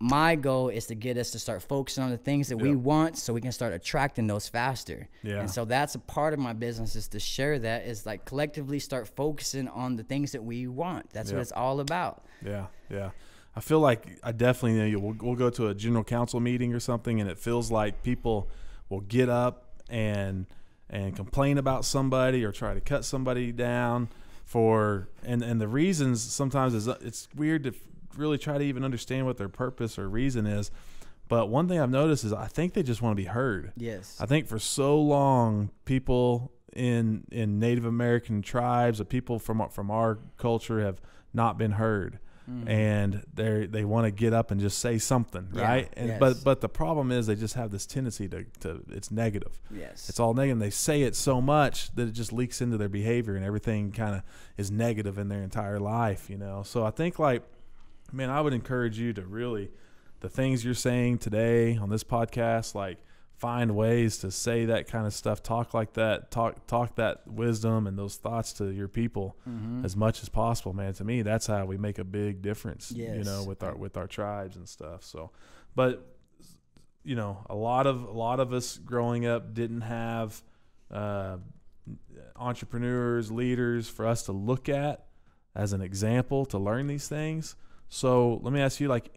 My goal is to get us to start focusing on the things that yep. we want so we can start attracting those faster. Yeah. And so that's a part of my business is to share that, is like collectively start focusing on the things that we want. That's yep. what it's all about. Yeah, yeah. I feel like I definitely, you know, we'll, we'll go to a general council meeting or something, and it feels like people will get up and and complain about somebody or try to cut somebody down for, and, and the reasons sometimes is, it's weird to really try to even understand what their purpose or reason is. But one thing I've noticed is I think they just want to be heard. Yes. I think for so long people in, in Native American tribes or people from, from our culture have not been heard mm. and they they want to get up and just say something. Yeah. Right. And, yes. but, but the problem is they just have this tendency to, to, it's negative. Yes. It's all negative. And they say it so much that it just leaks into their behavior and everything kind of is negative in their entire life, you know? So I think like, man, I would encourage you to really, the things you're saying today on this podcast, like find ways to say that kind of stuff, talk like that, talk talk that wisdom and those thoughts to your people mm-hmm. as much as possible, man. To me, that's how we make a big difference, yes. you know, with our with our tribes and stuff. So, but you know, a lot of a lot of us growing up didn't have uh, entrepreneurs, leaders for us to look at as an example to learn these things. So let me ask you, like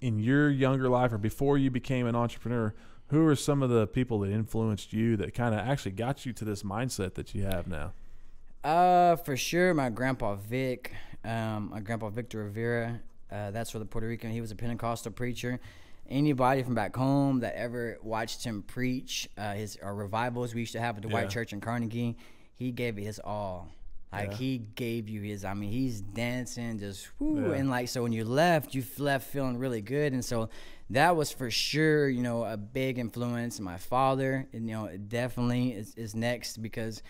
in your younger life or before you became an entrepreneur, who are some of the people that influenced you that kind of actually got you to this mindset that you have now? Uh, for sure. My grandpa Vic, um, my grandpa Victor Revere, uh, that's for the Puerto Rican. He was a Pentecostal preacher. Anybody from back home that ever watched him preach, uh, his our revivals we used to have at the yeah. white church in Carnegie, he gave it his all. Like yeah. he gave you his, I mean, he's dancing just, whoo. Yeah. And like, so when you left, you left feeling really good. And so that was for sure, you know, a big influence. My father, and, you know, it definitely is, is next because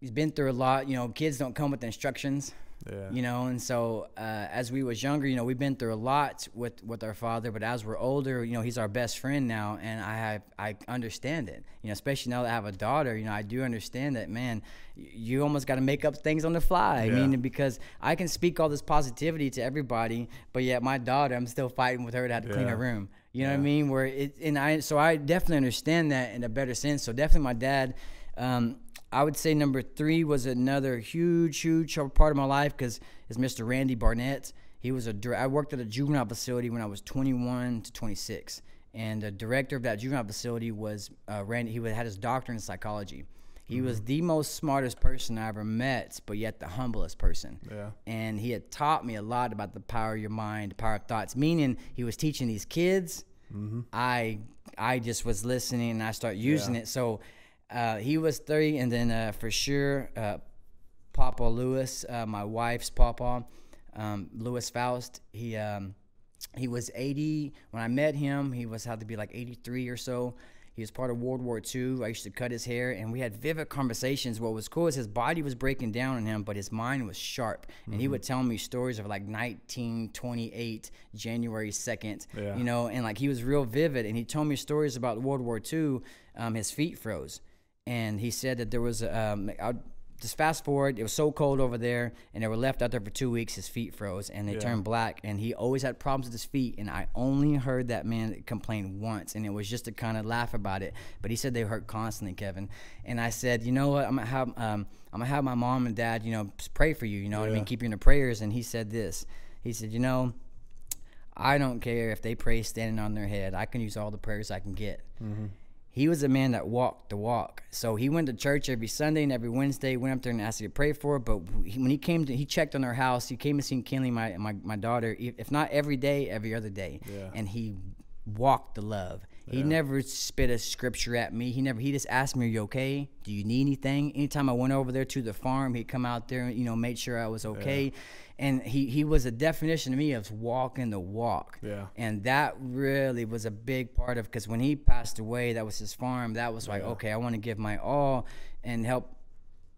he's been through a lot. You know, kids don't come with instructions, yeah. you know. And so uh, as we was younger, you know, we've been through a lot with, with our father. But as we're older, you know, he's our best friend now. And I have, I understand it, you know, especially now that I have a daughter, you know, I do understand that, man, you almost got to make up things on the fly. Yeah. I mean, because I can speak all this positivity to everybody, but yet my daughter, I'm still fighting with her to have to yeah. clean her room. You know yeah. what I mean? Where it, and I, so I definitely understand that in a better sense. So definitely my dad, um, I would say number three was another huge, huge part of my life because it's Mister Randy Barnett. He was a, I worked at a juvenile facility when I was twenty-one to twenty-six, and the director of that juvenile facility was uh, Randy. He had his doctorate in psychology. He mm-hmm. was the most smartest person I ever met, but yet the humblest person. Yeah. And he had taught me a lot about the power of your mind, the power of thoughts, meaning he was teaching these kids. Mm-hmm. I, I just was listening, and I started using yeah. it. So Uh, he was three, and then uh, for sure, uh, Papa Lewis, uh, my wife's Papa, um, Lewis Faust. He um, he was eighty when I met him. He was had to be like eighty-three or so. He was part of World War Two. I used to cut his hair, and we had vivid conversations. What was cool is his body was breaking down on him, but his mind was sharp. Mm-hmm. And he would tell me stories of like nineteen twenty-eight, January second, yeah. you know, and like he was real vivid. And he told me stories about World War Two. Um, his feet froze. And he said that there was, um, I'll just fast forward, it was so cold over there, and they were left out there for two weeks, his feet froze, and they yeah. turned black, and he always had problems with his feet, and I only heard that man complain once, and it was just to kind of laugh about it, but he said they hurt constantly, Kevin. And I said, you know what, I'm gonna have, um, I'm gonna have my mom and dad, you know, pray for you, you know yeah. what I mean, keep you in the prayers. And he said this, he said, you know, I don't care if they pray standing on their head, I can use all the prayers I can get. Mm-hmm. He was a man that walked the walk. So he went to church every Sunday and every Wednesday, went up there and asked her to pray for her. But he, when he came to, he checked on her house. He came and seen Kenley, my, my, my daughter, if not every day, every other day. Yeah. And he walked the love. Yeah. He never spit a scripture at me. He never, he just asked me, are you okay? Do you need anything? Anytime I went over there to the farm, he'd come out there and, you know, made sure I was okay. Yeah. And he, he was a definition to me of walking the walk. Yeah. And that really was a big part of, because when he passed away, that was his farm. That was like, yeah. okay, I want to give my all and help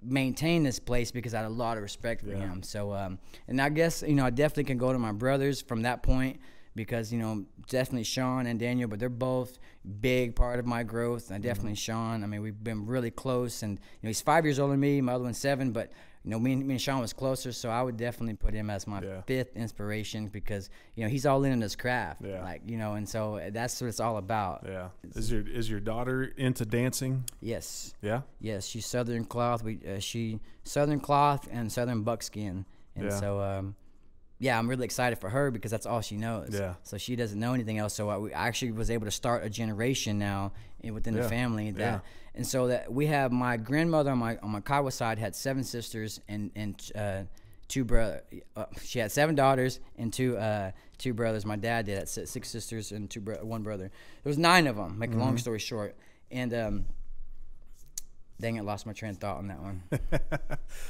maintain this place, because I had a lot of respect for yeah. him. So, um, and I guess, you know, I definitely can go to my brothers from that point, because, you know, definitely Sean and Daniel, but they're both big part of my growth. And definitely mm-hmm. Sean, I mean, we've been really close. And, you know, he's five years older than me, my other one's seven, but, you know, me and, me and Sean was closer, so I would definitely put him as my yeah. fifth inspiration, because, you know, he's all in his craft, yeah. like, you know, and so that's what it's all about. Yeah. Is your is your daughter into dancing? Yes. Yeah. Yes, she's Southern cloth. We uh, she Southern cloth and Southern buckskin, and yeah. so um, yeah, I'm really excited for her, because that's all she knows. Yeah. So she doesn't know anything else. So I we actually was able to start a generation now within yeah. the family that. Yeah. And so that we have my grandmother on my on my Kiowa side had seven sisters and and uh, two brothers. Uh, she had seven daughters and two uh, two brothers. My dad did had six sisters and two bro one brother. There was nine of them. Make mm-hmm. a long story short. And um, dang it, lost my train of thought on that one.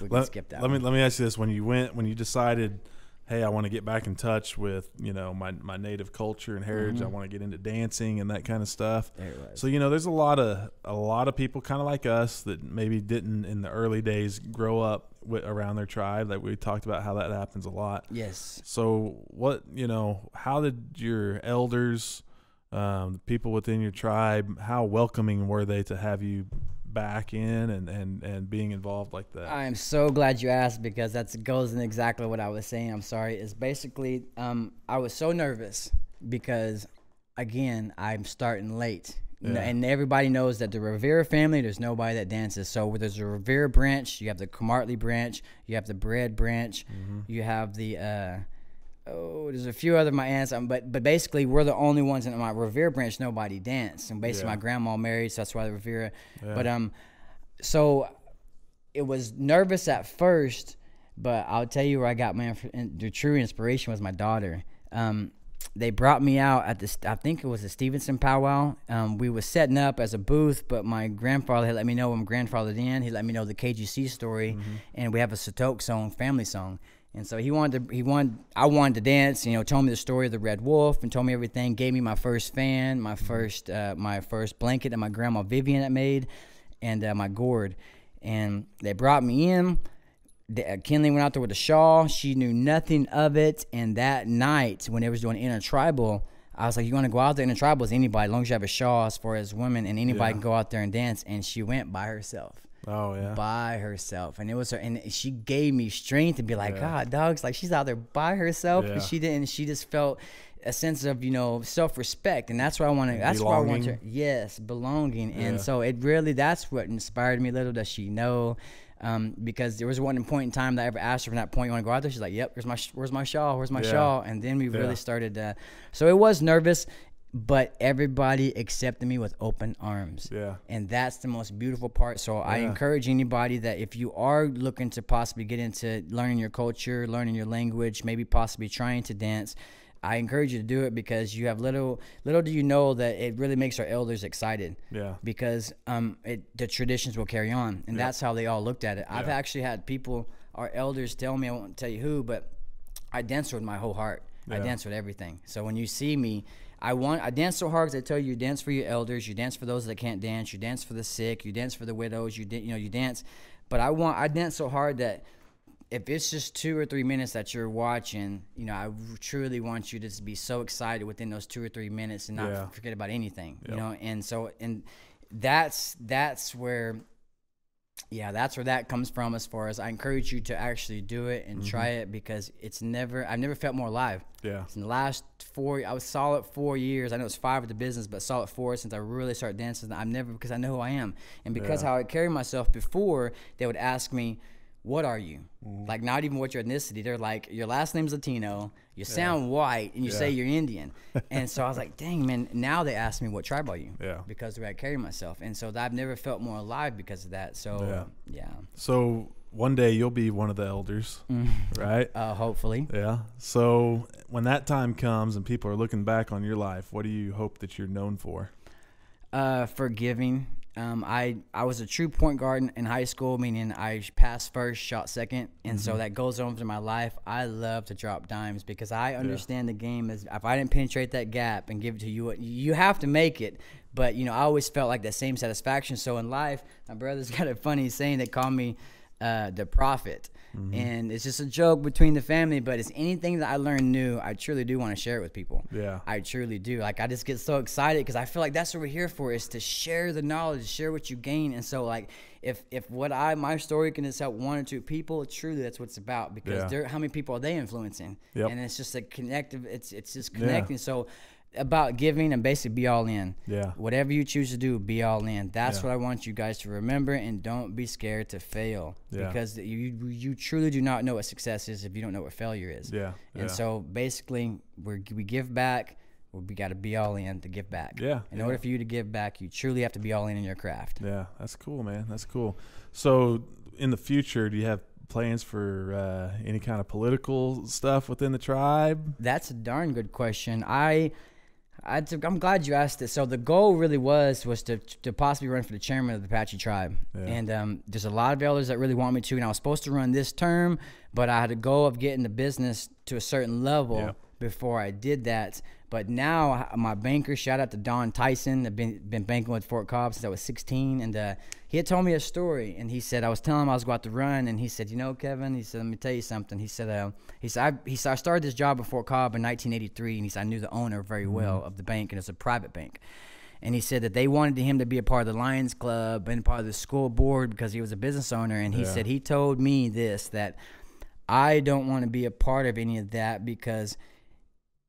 We can let, skip that. Let one. me let me ask you this: when you went when you decided, hey, I want to get back in touch with, you know, my, my native culture and heritage. Mm-hmm. I want to get into dancing and that kind of stuff. There it was. So, you know, there's a lot of a lot of people kind of like us that maybe didn't in the early days grow up with, around their tribe. Like we talked about how that happens a lot. Yes. So what, you know, how did your elders, um, the people within your tribe, how welcoming were they to have you back in and, and, and being involved like that? I am so glad you asked, because that goes in exactly what I was saying. I'm sorry. It's basically, um, I was so nervous because, again, I'm starting late. Yeah. And everybody knows that the Rivera family, there's nobody that dances. So there's a Rivera branch, you have the Comartley branch, you have the Bread branch, mm-hmm. you have the... Uh, oh, there's a few other my aunts, um, but but basically we're the only ones in my Revere branch. Nobody danced, and basically yeah. my grandma married, so that's why the Revere. Yeah. But um, so it was nervous at first, but I'll tell you where I got my the true inspiration was my daughter. Um, they brought me out at this. I think it was the Stevenson powwow. Um, we were setting up as a booth, but my grandfather had let me know I'm grandfathered in. He let me know the K G C story, mm-hmm. and we have a Satoke song, family song. And so he wanted to, he wanted, I wanted to dance, you know, told me the story of the Red Wolf and told me everything, gave me my first fan, my first, uh, my first blanket that my grandma Vivian had made, and uh, my gourd. And they brought me in. The, uh, Kenley went out there with a shawl. She knew nothing of it. And that night when they was doing intertribal, I was like, you want to go out there? Intertribal is anybody, as long as you have a shawl, as far as women, and anybody yeah. can go out there and dance. And she went by herself. Oh yeah, by herself, and it was her, and she gave me strength to be like, yeah. God, dogs, like she's out there by herself, yeah. and she didn't. She just felt a sense of, you know, self-respect, and that's why I want to. That's why I want her. Yes, belonging, yeah. and so it really that's what inspired me. Little does she know, um, because there was one point in time that I ever asked her from that point, you want to go out there? She's like, yep. Where's my where's my shawl? Where's my yeah. shawl? And then we yeah. really started. Uh, so it was nervous. But everybody accepted me with open arms. Yeah. And that's the most beautiful part. So yeah. I encourage anybody that if you are looking to possibly get into learning your culture, learning your language, maybe possibly trying to dance, I encourage you to do it, because you have little, little do you know that it really makes our elders excited. Yeah. Because um, it, the traditions will carry on. And yeah. that's how they all looked at it. Yeah. I've actually had people, our elders tell me, I won't tell you who, but I dance with my whole heart. Yeah. I dance with everything. So when you see me, I want. I dance so hard because I tell you, you dance for your elders, you dance for those that can't dance, you dance for the sick, you dance for the widows, you you know, you dance. But I want. I dance so hard that if it's just two or three minutes that you're watching, you know, I truly want you to just be so excited within those two or three minutes and not yeah. forget about anything. Yep. You know, and so and that's that's where. Yeah, that's where that comes from as far as I encourage you to actually do it and mm-hmm. try it, because it's never, I've never felt more alive. Yeah. In the last four, I was solid four years. I know it's five with the business, but solid four since I really started dancing. I've never, because I know who I am. And because yeah. how I carried myself before, they would ask me, what are you? Mm-hmm. Like not even what your ethnicity. They're like, your last name's Latino, you sound yeah. white, and you yeah. say you're Indian. And so I was like, dang, man, now they ask me, what tribe are you? Yeah. Because the way I carry myself. And so I've never felt more alive because of that. So, yeah. yeah. So one day you'll be one of the elders, mm-hmm. right? Uh, hopefully. Yeah. So when that time comes and people are looking back on your life, what do you hope that you're known for? Uh, forgiving. Um, I, I was a true point guard in high school, meaning I passed first, shot second. And mm-hmm. so that goes on through my life. I love to drop dimes because I understand yeah. the game is if I didn't penetrate that gap and give it to you, you have to make it. But, you know, I always felt like that same satisfaction. So in life, my brother's got a funny saying. They call me uh, the prophet. Mm-hmm. And it's just a joke between the family, but it's anything that I learn new, I truly do want to share it with people. Yeah, I truly do. Like I just get so excited because I feel like that's what we're here for, is to share the knowledge, share what you gain. And so like if if what I my story can just help one or two people, truly that's what it's about, because yeah. they're how many people are they influencing? Yep. And it's just a connective. It's it's just connecting. Yeah. So about giving and basically be all in. Yeah. Whatever you choose to do, be all in. That's yeah. what I want you guys to remember, and don't be scared to fail yeah. because you you truly do not know what success is if you don't know what failure is. Yeah. And yeah. so basically we we give back. We got to be all in to give back. Yeah. In yeah. order for you to give back, you truly have to be all in in your craft. Yeah. That's cool, man. That's cool. So in the future, do you have plans for uh, any kind of political stuff within the tribe? That's a darn good question. I. I t I'm glad you asked it. So the goal really was was to, to possibly run for the chairman of the Apache Tribe. Yeah. And um, there's a lot of elders that really want me to. And I was supposed to run this term, but I had a goal of getting the business to a certain level yeah. before I did that. But now my banker, shout out to Don Tyson, I've been, been banking with Fort Cobb since I was sixteen. And uh, he had told me a story. And he said, I was telling him I was about to run. And he said, you know, Kevin, he said, let me tell you something. He said, uh, he, said I, he said, I started this job at Fort Cobb in nineteen eighty-three. And he said, I knew the owner very well of the bank, and it's a private bank. And he said that they wanted him to be a part of the Lions Club and part of the school board because he was a business owner. And he yeah. said, he told me this, that I don't want to be a part of any of that, because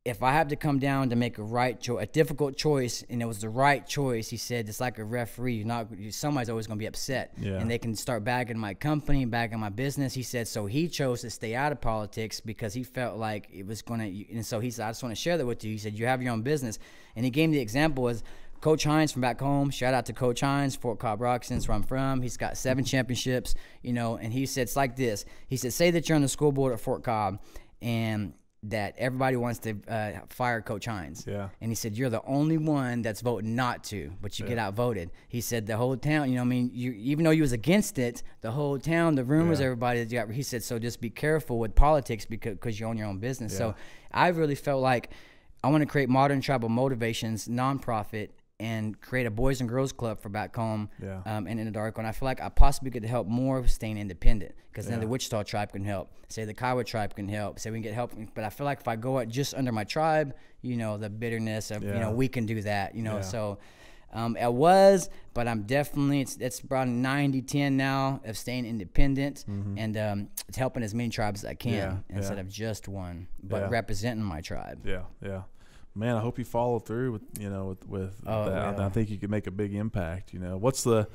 if I have to come down to make a right choice, a difficult choice, and it was the right choice, he said, it's like a referee. You're not, somebody's always going to be upset, yeah. and they can start bagging my company, bagging my business. He said, so he chose to stay out of politics because he felt like it was going to. And so he said, I just want to share that with you. He said, you have your own business, and he gave me the example as Coach Hines from back home. Shout out to Coach Hines, Fort Cobb Roxton's, where I'm from. He's got seven championships, you know. And he said, it's like this. He said, say that you're on the school board at Fort Cobb, and that everybody wants to uh, fire Coach Hines. Yeah. And he said, you're the only one that's voting not to, but you yeah. get outvoted. He said, the whole town, you know what I mean? You, even though you was against it, the whole town, the rumors, yeah. everybody, that you got, he said, so just be careful with politics because cause you own your own business. Yeah. So I really felt like I want to create Modern Tribal Motivations, nonprofit, and create a boys and girls club for back home yeah. um, in Anadarko. And I feel like I possibly could help more staying independent, because yeah. then the Wichita tribe can help. Say the Kiowa tribe can help. Say we can get help. But I feel like if I go out just under my tribe, you know, the bitterness of, yeah. you know, we can do that, you know. Yeah. So um, I was, but I'm definitely, it's, it's about ninety ten now of staying independent mm-hmm. and um, it's helping as many tribes as I can yeah. instead yeah. of just one, but yeah. representing my tribe. Yeah, yeah. Man, I hope you follow through with, you know, with, with oh, that. Yeah. I think you could make a big impact. You know, what's the,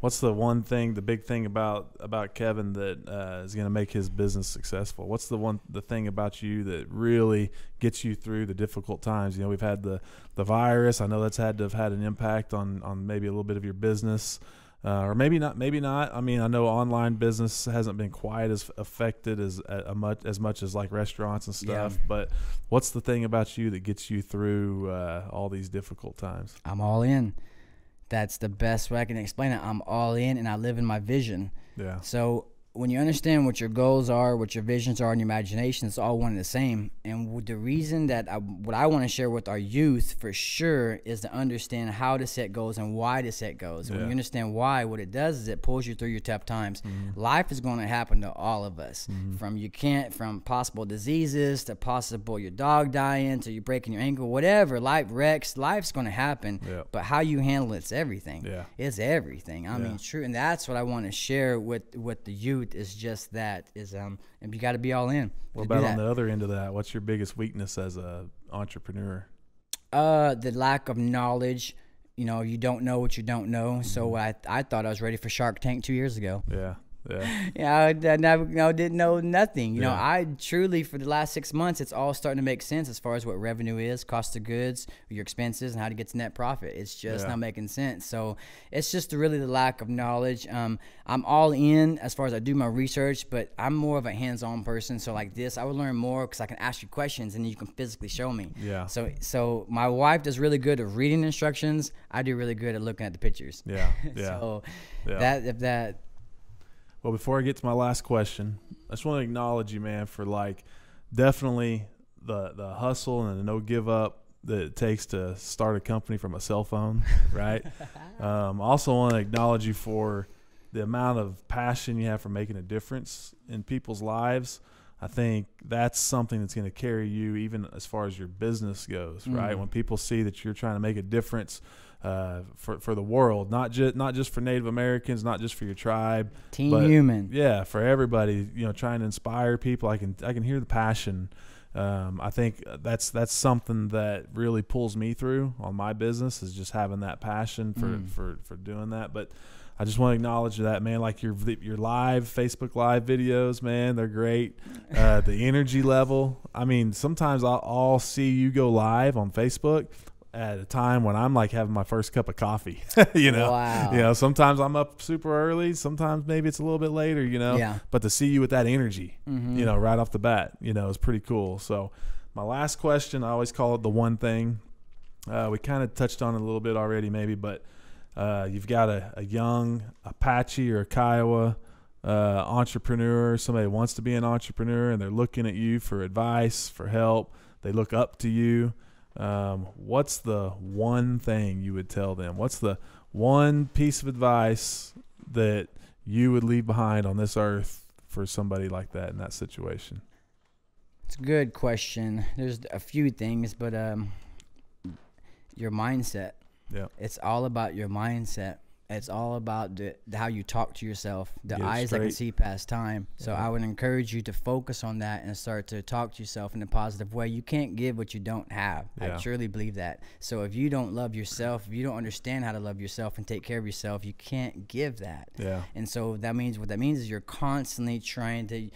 what's the one thing, the big thing about, about Kevin that uh, is going to make his business successful? What's the one, the thing about you that really gets you through the difficult times? You know, we've had the, the virus. I know that's had to have had an impact on, on maybe a little bit of your business, uh, or maybe not, maybe not. I mean, I know online business hasn't been quite as affected as a, a much, as much as like restaurants and stuff, yeah. but what's the thing about you that gets you through uh, all these difficult times? I'm all in. That's the best way I can explain it. I'm all in, and I live in my vision. Yeah. So when you understand what your goals are, what your visions are, and your imagination, it's all one and the same. And the reason that I, what I want to share with our youth for sure is to understand how to set goals and why to set goals. Yeah. When you understand why, what it does is it pulls you through your tough times. Mm-hmm. Life is going to happen to all of us. Mm-hmm. From you can't, from possible diseases to possible your dog dying to you breaking your ankle, whatever. Life wrecks. Life's going to happen. Yeah. But how you handle it's everything. Yeah. It's everything. I yeah. mean, true. And that's what I want to share with with the youth. Is just that is um and you got to be all in. What about on the other end of that? What's your biggest weakness as a entrepreneur? Uh the lack of knowledge. You know, you don't know what you don't know. Mm-hmm. So I I thought I was ready for Shark Tank two years ago. Yeah. Yeah. yeah, I, I never, you know, didn't know nothing. You yeah. know, I truly, for the last six months, it's all starting to make sense as far as what revenue is, cost of goods, your expenses, and how to get to net profit. It's just yeah. not making sense. So it's just really the lack of knowledge. Um, I'm all in as far as I do my research, but I'm more of a hands-on person. So like this, I would learn more because I can ask you questions and you can physically show me. Yeah. So, so my wife does really good at reading instructions. I do really good at looking at the pictures. Yeah. Yeah. so yeah. that if that. Well, before I get to my last question, I just want to acknowledge you, man, for like definitely the the hustle and the no give up that it takes to start a company from a cell phone, right? um, also want to acknowledge you for the amount of passion you have for making a difference in people's lives. I think that's something that's going to carry you even as far as your business goes, mm-hmm. right? When people see that you're trying to make a difference uh, for, for the world, not just not just for Native Americans, not just for your tribe. Team but, human. Yeah, for everybody, you know, trying to inspire people. I can I can hear the passion. Um, I think that's that's something that really pulls me through on my business is just having that passion for, mm. for, for doing that. But I just want to acknowledge that, man, like your your live Facebook live videos, man, they're great. Uh, the energy level. I mean, sometimes I'll, I'll see you go live on Facebook at a time when I'm like having my first cup of coffee, you know, wow. you know, sometimes I'm up super early. Sometimes maybe it's a little bit later, you know, yeah. but to see you with that energy, mm-hmm. you know, right off the bat, you know, is pretty cool. So my last question, I always call it the one thing. Uh, we kind of touched on it a little bit already maybe, but Uh, you've got a, a young Apache or a Kiowa uh, entrepreneur, somebody wants to be an entrepreneur, and they're looking at you for advice, for help. They look up to you. Um, what's the one thing you would tell them? What's the one piece of advice that you would leave behind on this earth for somebody like that in that situation? It's a good question. There's a few things, but um, your mindset. Yeah. It's all about your mindset. It's all about the, how you talk to yourself, the Get eyes that can see past time. Yeah. So I would encourage you to focus on that and start to talk to yourself in a positive way. You can't give what you don't have. Yeah. I truly believe that. So if you don't love yourself, if you don't understand how to love yourself and take care of yourself, you can't give that. Yeah. And so that means what that means is you're constantly trying to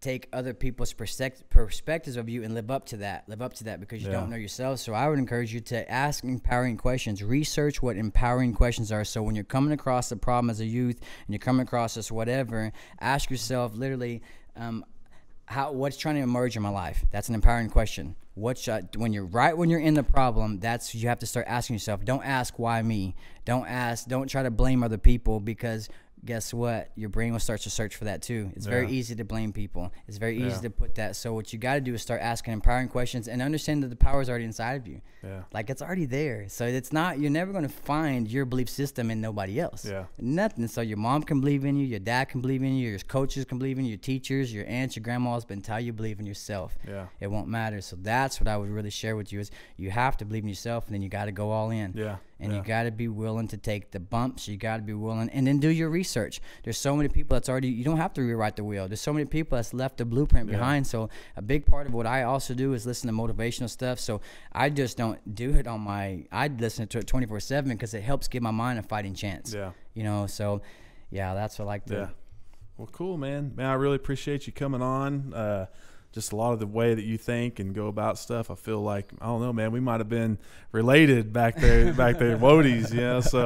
take other people's perspect perspectives of you and live up to that, live up to that because you yeah. don't know yourself. So I would encourage you to ask empowering questions, research what empowering questions are. So when you're coming across a problem as a youth and you're coming across this, whatever, ask yourself literally, um, how, what's trying to emerge in my life? That's an empowering question. What should, when you're right when you're in the problem, that's you have to start asking yourself. Don't ask why me. Don't ask. Don't try to blame other people because guess what? Your brain will start to search for that too. It's yeah. very easy to blame people. It's very easy yeah. to put that. So what you got to do is start asking empowering questions and understand that the power is already inside of you. Yeah. Like it's already there. So it's not, you're never going to find your belief system in nobody else. Yeah. Nothing. So your mom can believe in you. Your dad can believe in you. Your coaches can believe in you. Your teachers, your aunts, your grandmas, but until you believe in yourself, yeah. it won't matter. So that's what I would really share with you is you have to believe in yourself and then you got to go all in. Yeah. And yeah. you got to be willing to take the bumps. You got to be willing. And then do your research. There's so many people that's already, you don't have to rewrite the wheel. There's so many people that's left the blueprint yeah. behind. So a big part of what I also do is listen to motivational stuff. So I just don't do it on my, I listen to it twenty-four seven because it helps give my mind a fighting chance. Yeah. You know, so yeah, that's what I like to yeah. Well, cool, man. Man, I really appreciate you coming on. Uh, Just a lot of the way that you think and go about stuff. I feel like, I don't know, man, we might have been related back there, back there at Wodies, you know? So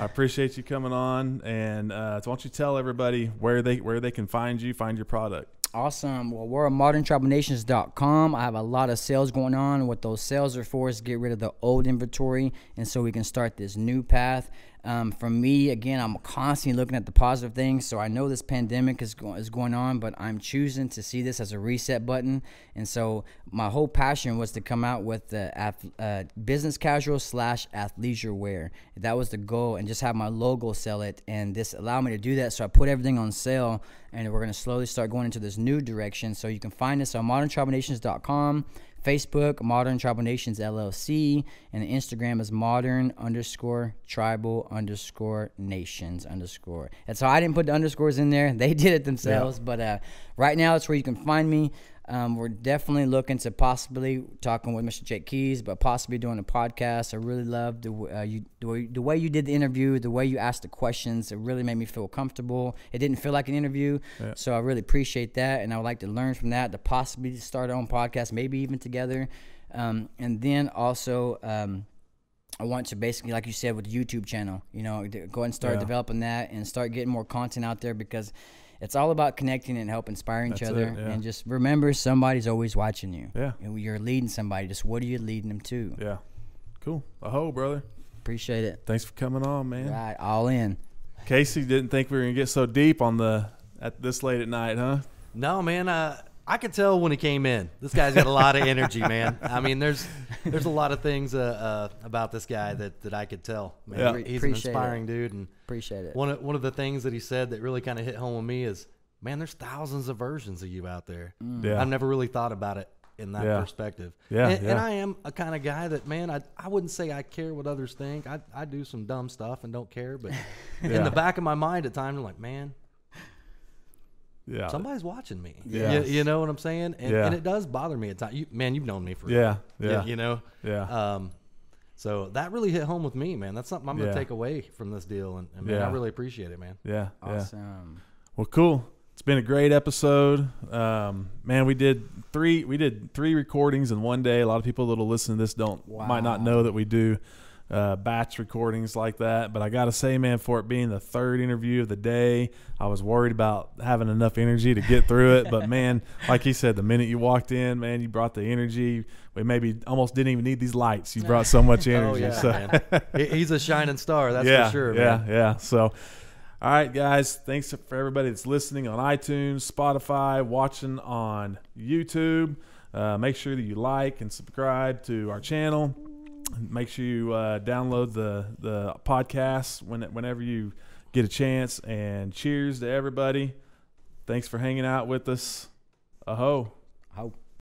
I appreciate you coming on. And uh, so why don't you tell everybody where they, where they can find you, find your product. Awesome. Well, we're at modern tribal nations dot com. I have a lot of sales going on. What those sales are for is get rid of the old inventory and so we can start this new path. Um, for me, again, I'm constantly looking at the positive things. So I know this pandemic is, go is going on, but I'm choosing to see this as a reset button. And so my whole passion was to come out with the ath uh, business casual slash athleisure wear. That was the goal, and just have my logo sell it. And this allowed me to do that. So I put everything on sale, and we're going to slowly start going into this new direction. So you can find us on modern tribal nations dot com. Facebook, Modern Tribal Nations L L C, and the Instagram is modern underscore tribal underscore nations underscore. That's how I didn't put the underscores in there. They did it themselves. Yeah. But uh, right now, it's where you can find me. Um, we're definitely looking to possibly talking with Mister Jake Keyes, but possibly doing a podcast. I really loved the, uh, you, the, the way you did the interview, the way you asked the questions. It really made me feel comfortable. It didn't feel like an interview. Yeah. So I really appreciate that. And I would like to learn from that, to possibly start our own podcast, maybe even together. Um, and then also, um, I want to basically, like you said, with the YouTube channel, you know, go ahead and start yeah. developing that and start getting more content out there, because it's all about connecting and help inspire each That's other. It, yeah. And just remember, somebody's always watching you. Yeah. And you're leading somebody. Just what are you leading them to? Yeah. Cool. Aho, brother. Appreciate it. Thanks for coming on, man. Right. All in. Casey didn't think we were going to get so deep on the at this late at night, huh? No, man. Uh, I could tell when he came in. This guy's got a lot of energy, man. I mean, there's there's a lot of things uh, uh, about this guy that, that I could tell. Man, yeah. He's Appreciate an inspiring it. dude. And Appreciate it. One of, one of the things that he said that really kind of hit home with me is, man, there's thousands of versions of you out there. Mm. Yeah. I've never really thought about it in that yeah. perspective. Yeah and, yeah, and I am a kind of guy that, man, I, I wouldn't say I care what others think. I, I do some dumb stuff and don't care. But yeah. in the back of my mind at times, I'm like, man, yeah, somebody's watching me. Yeah, you, you know what I'm saying? And, yeah. and it does bother me at times. You, man, you've known me for yeah, yeah, you know, yeah. Um, so that really hit home with me, man. That's something I'm yeah. gonna take away from this deal, and, and yeah. man, I really appreciate it, man. Yeah, awesome. Yeah. Well, cool. It's been a great episode, um, man. We did three. We did three recordings in one day. A lot of people that'll listen to this don't wow. might not know that we do Uh, batch recordings like that, but I gotta say, man, for it being the third interview of the day, I was worried about having enough energy to get through it, but man, like he said, the minute you walked in, man, you brought the energy. We maybe almost didn't even need these lights. You brought so much energy. Oh, yeah, so. Man. He's a shining star, that's yeah, for sure, man. Yeah, yeah. So, all right, guys, thanks for everybody that's listening on iTunes, Spotify, watching on YouTube. Uh, make sure that you like and subscribe to our channel. Make sure you uh, download the the podcast when, whenever you get a chance. And cheers to everybody. Thanks for hanging out with us. Aho. Aho.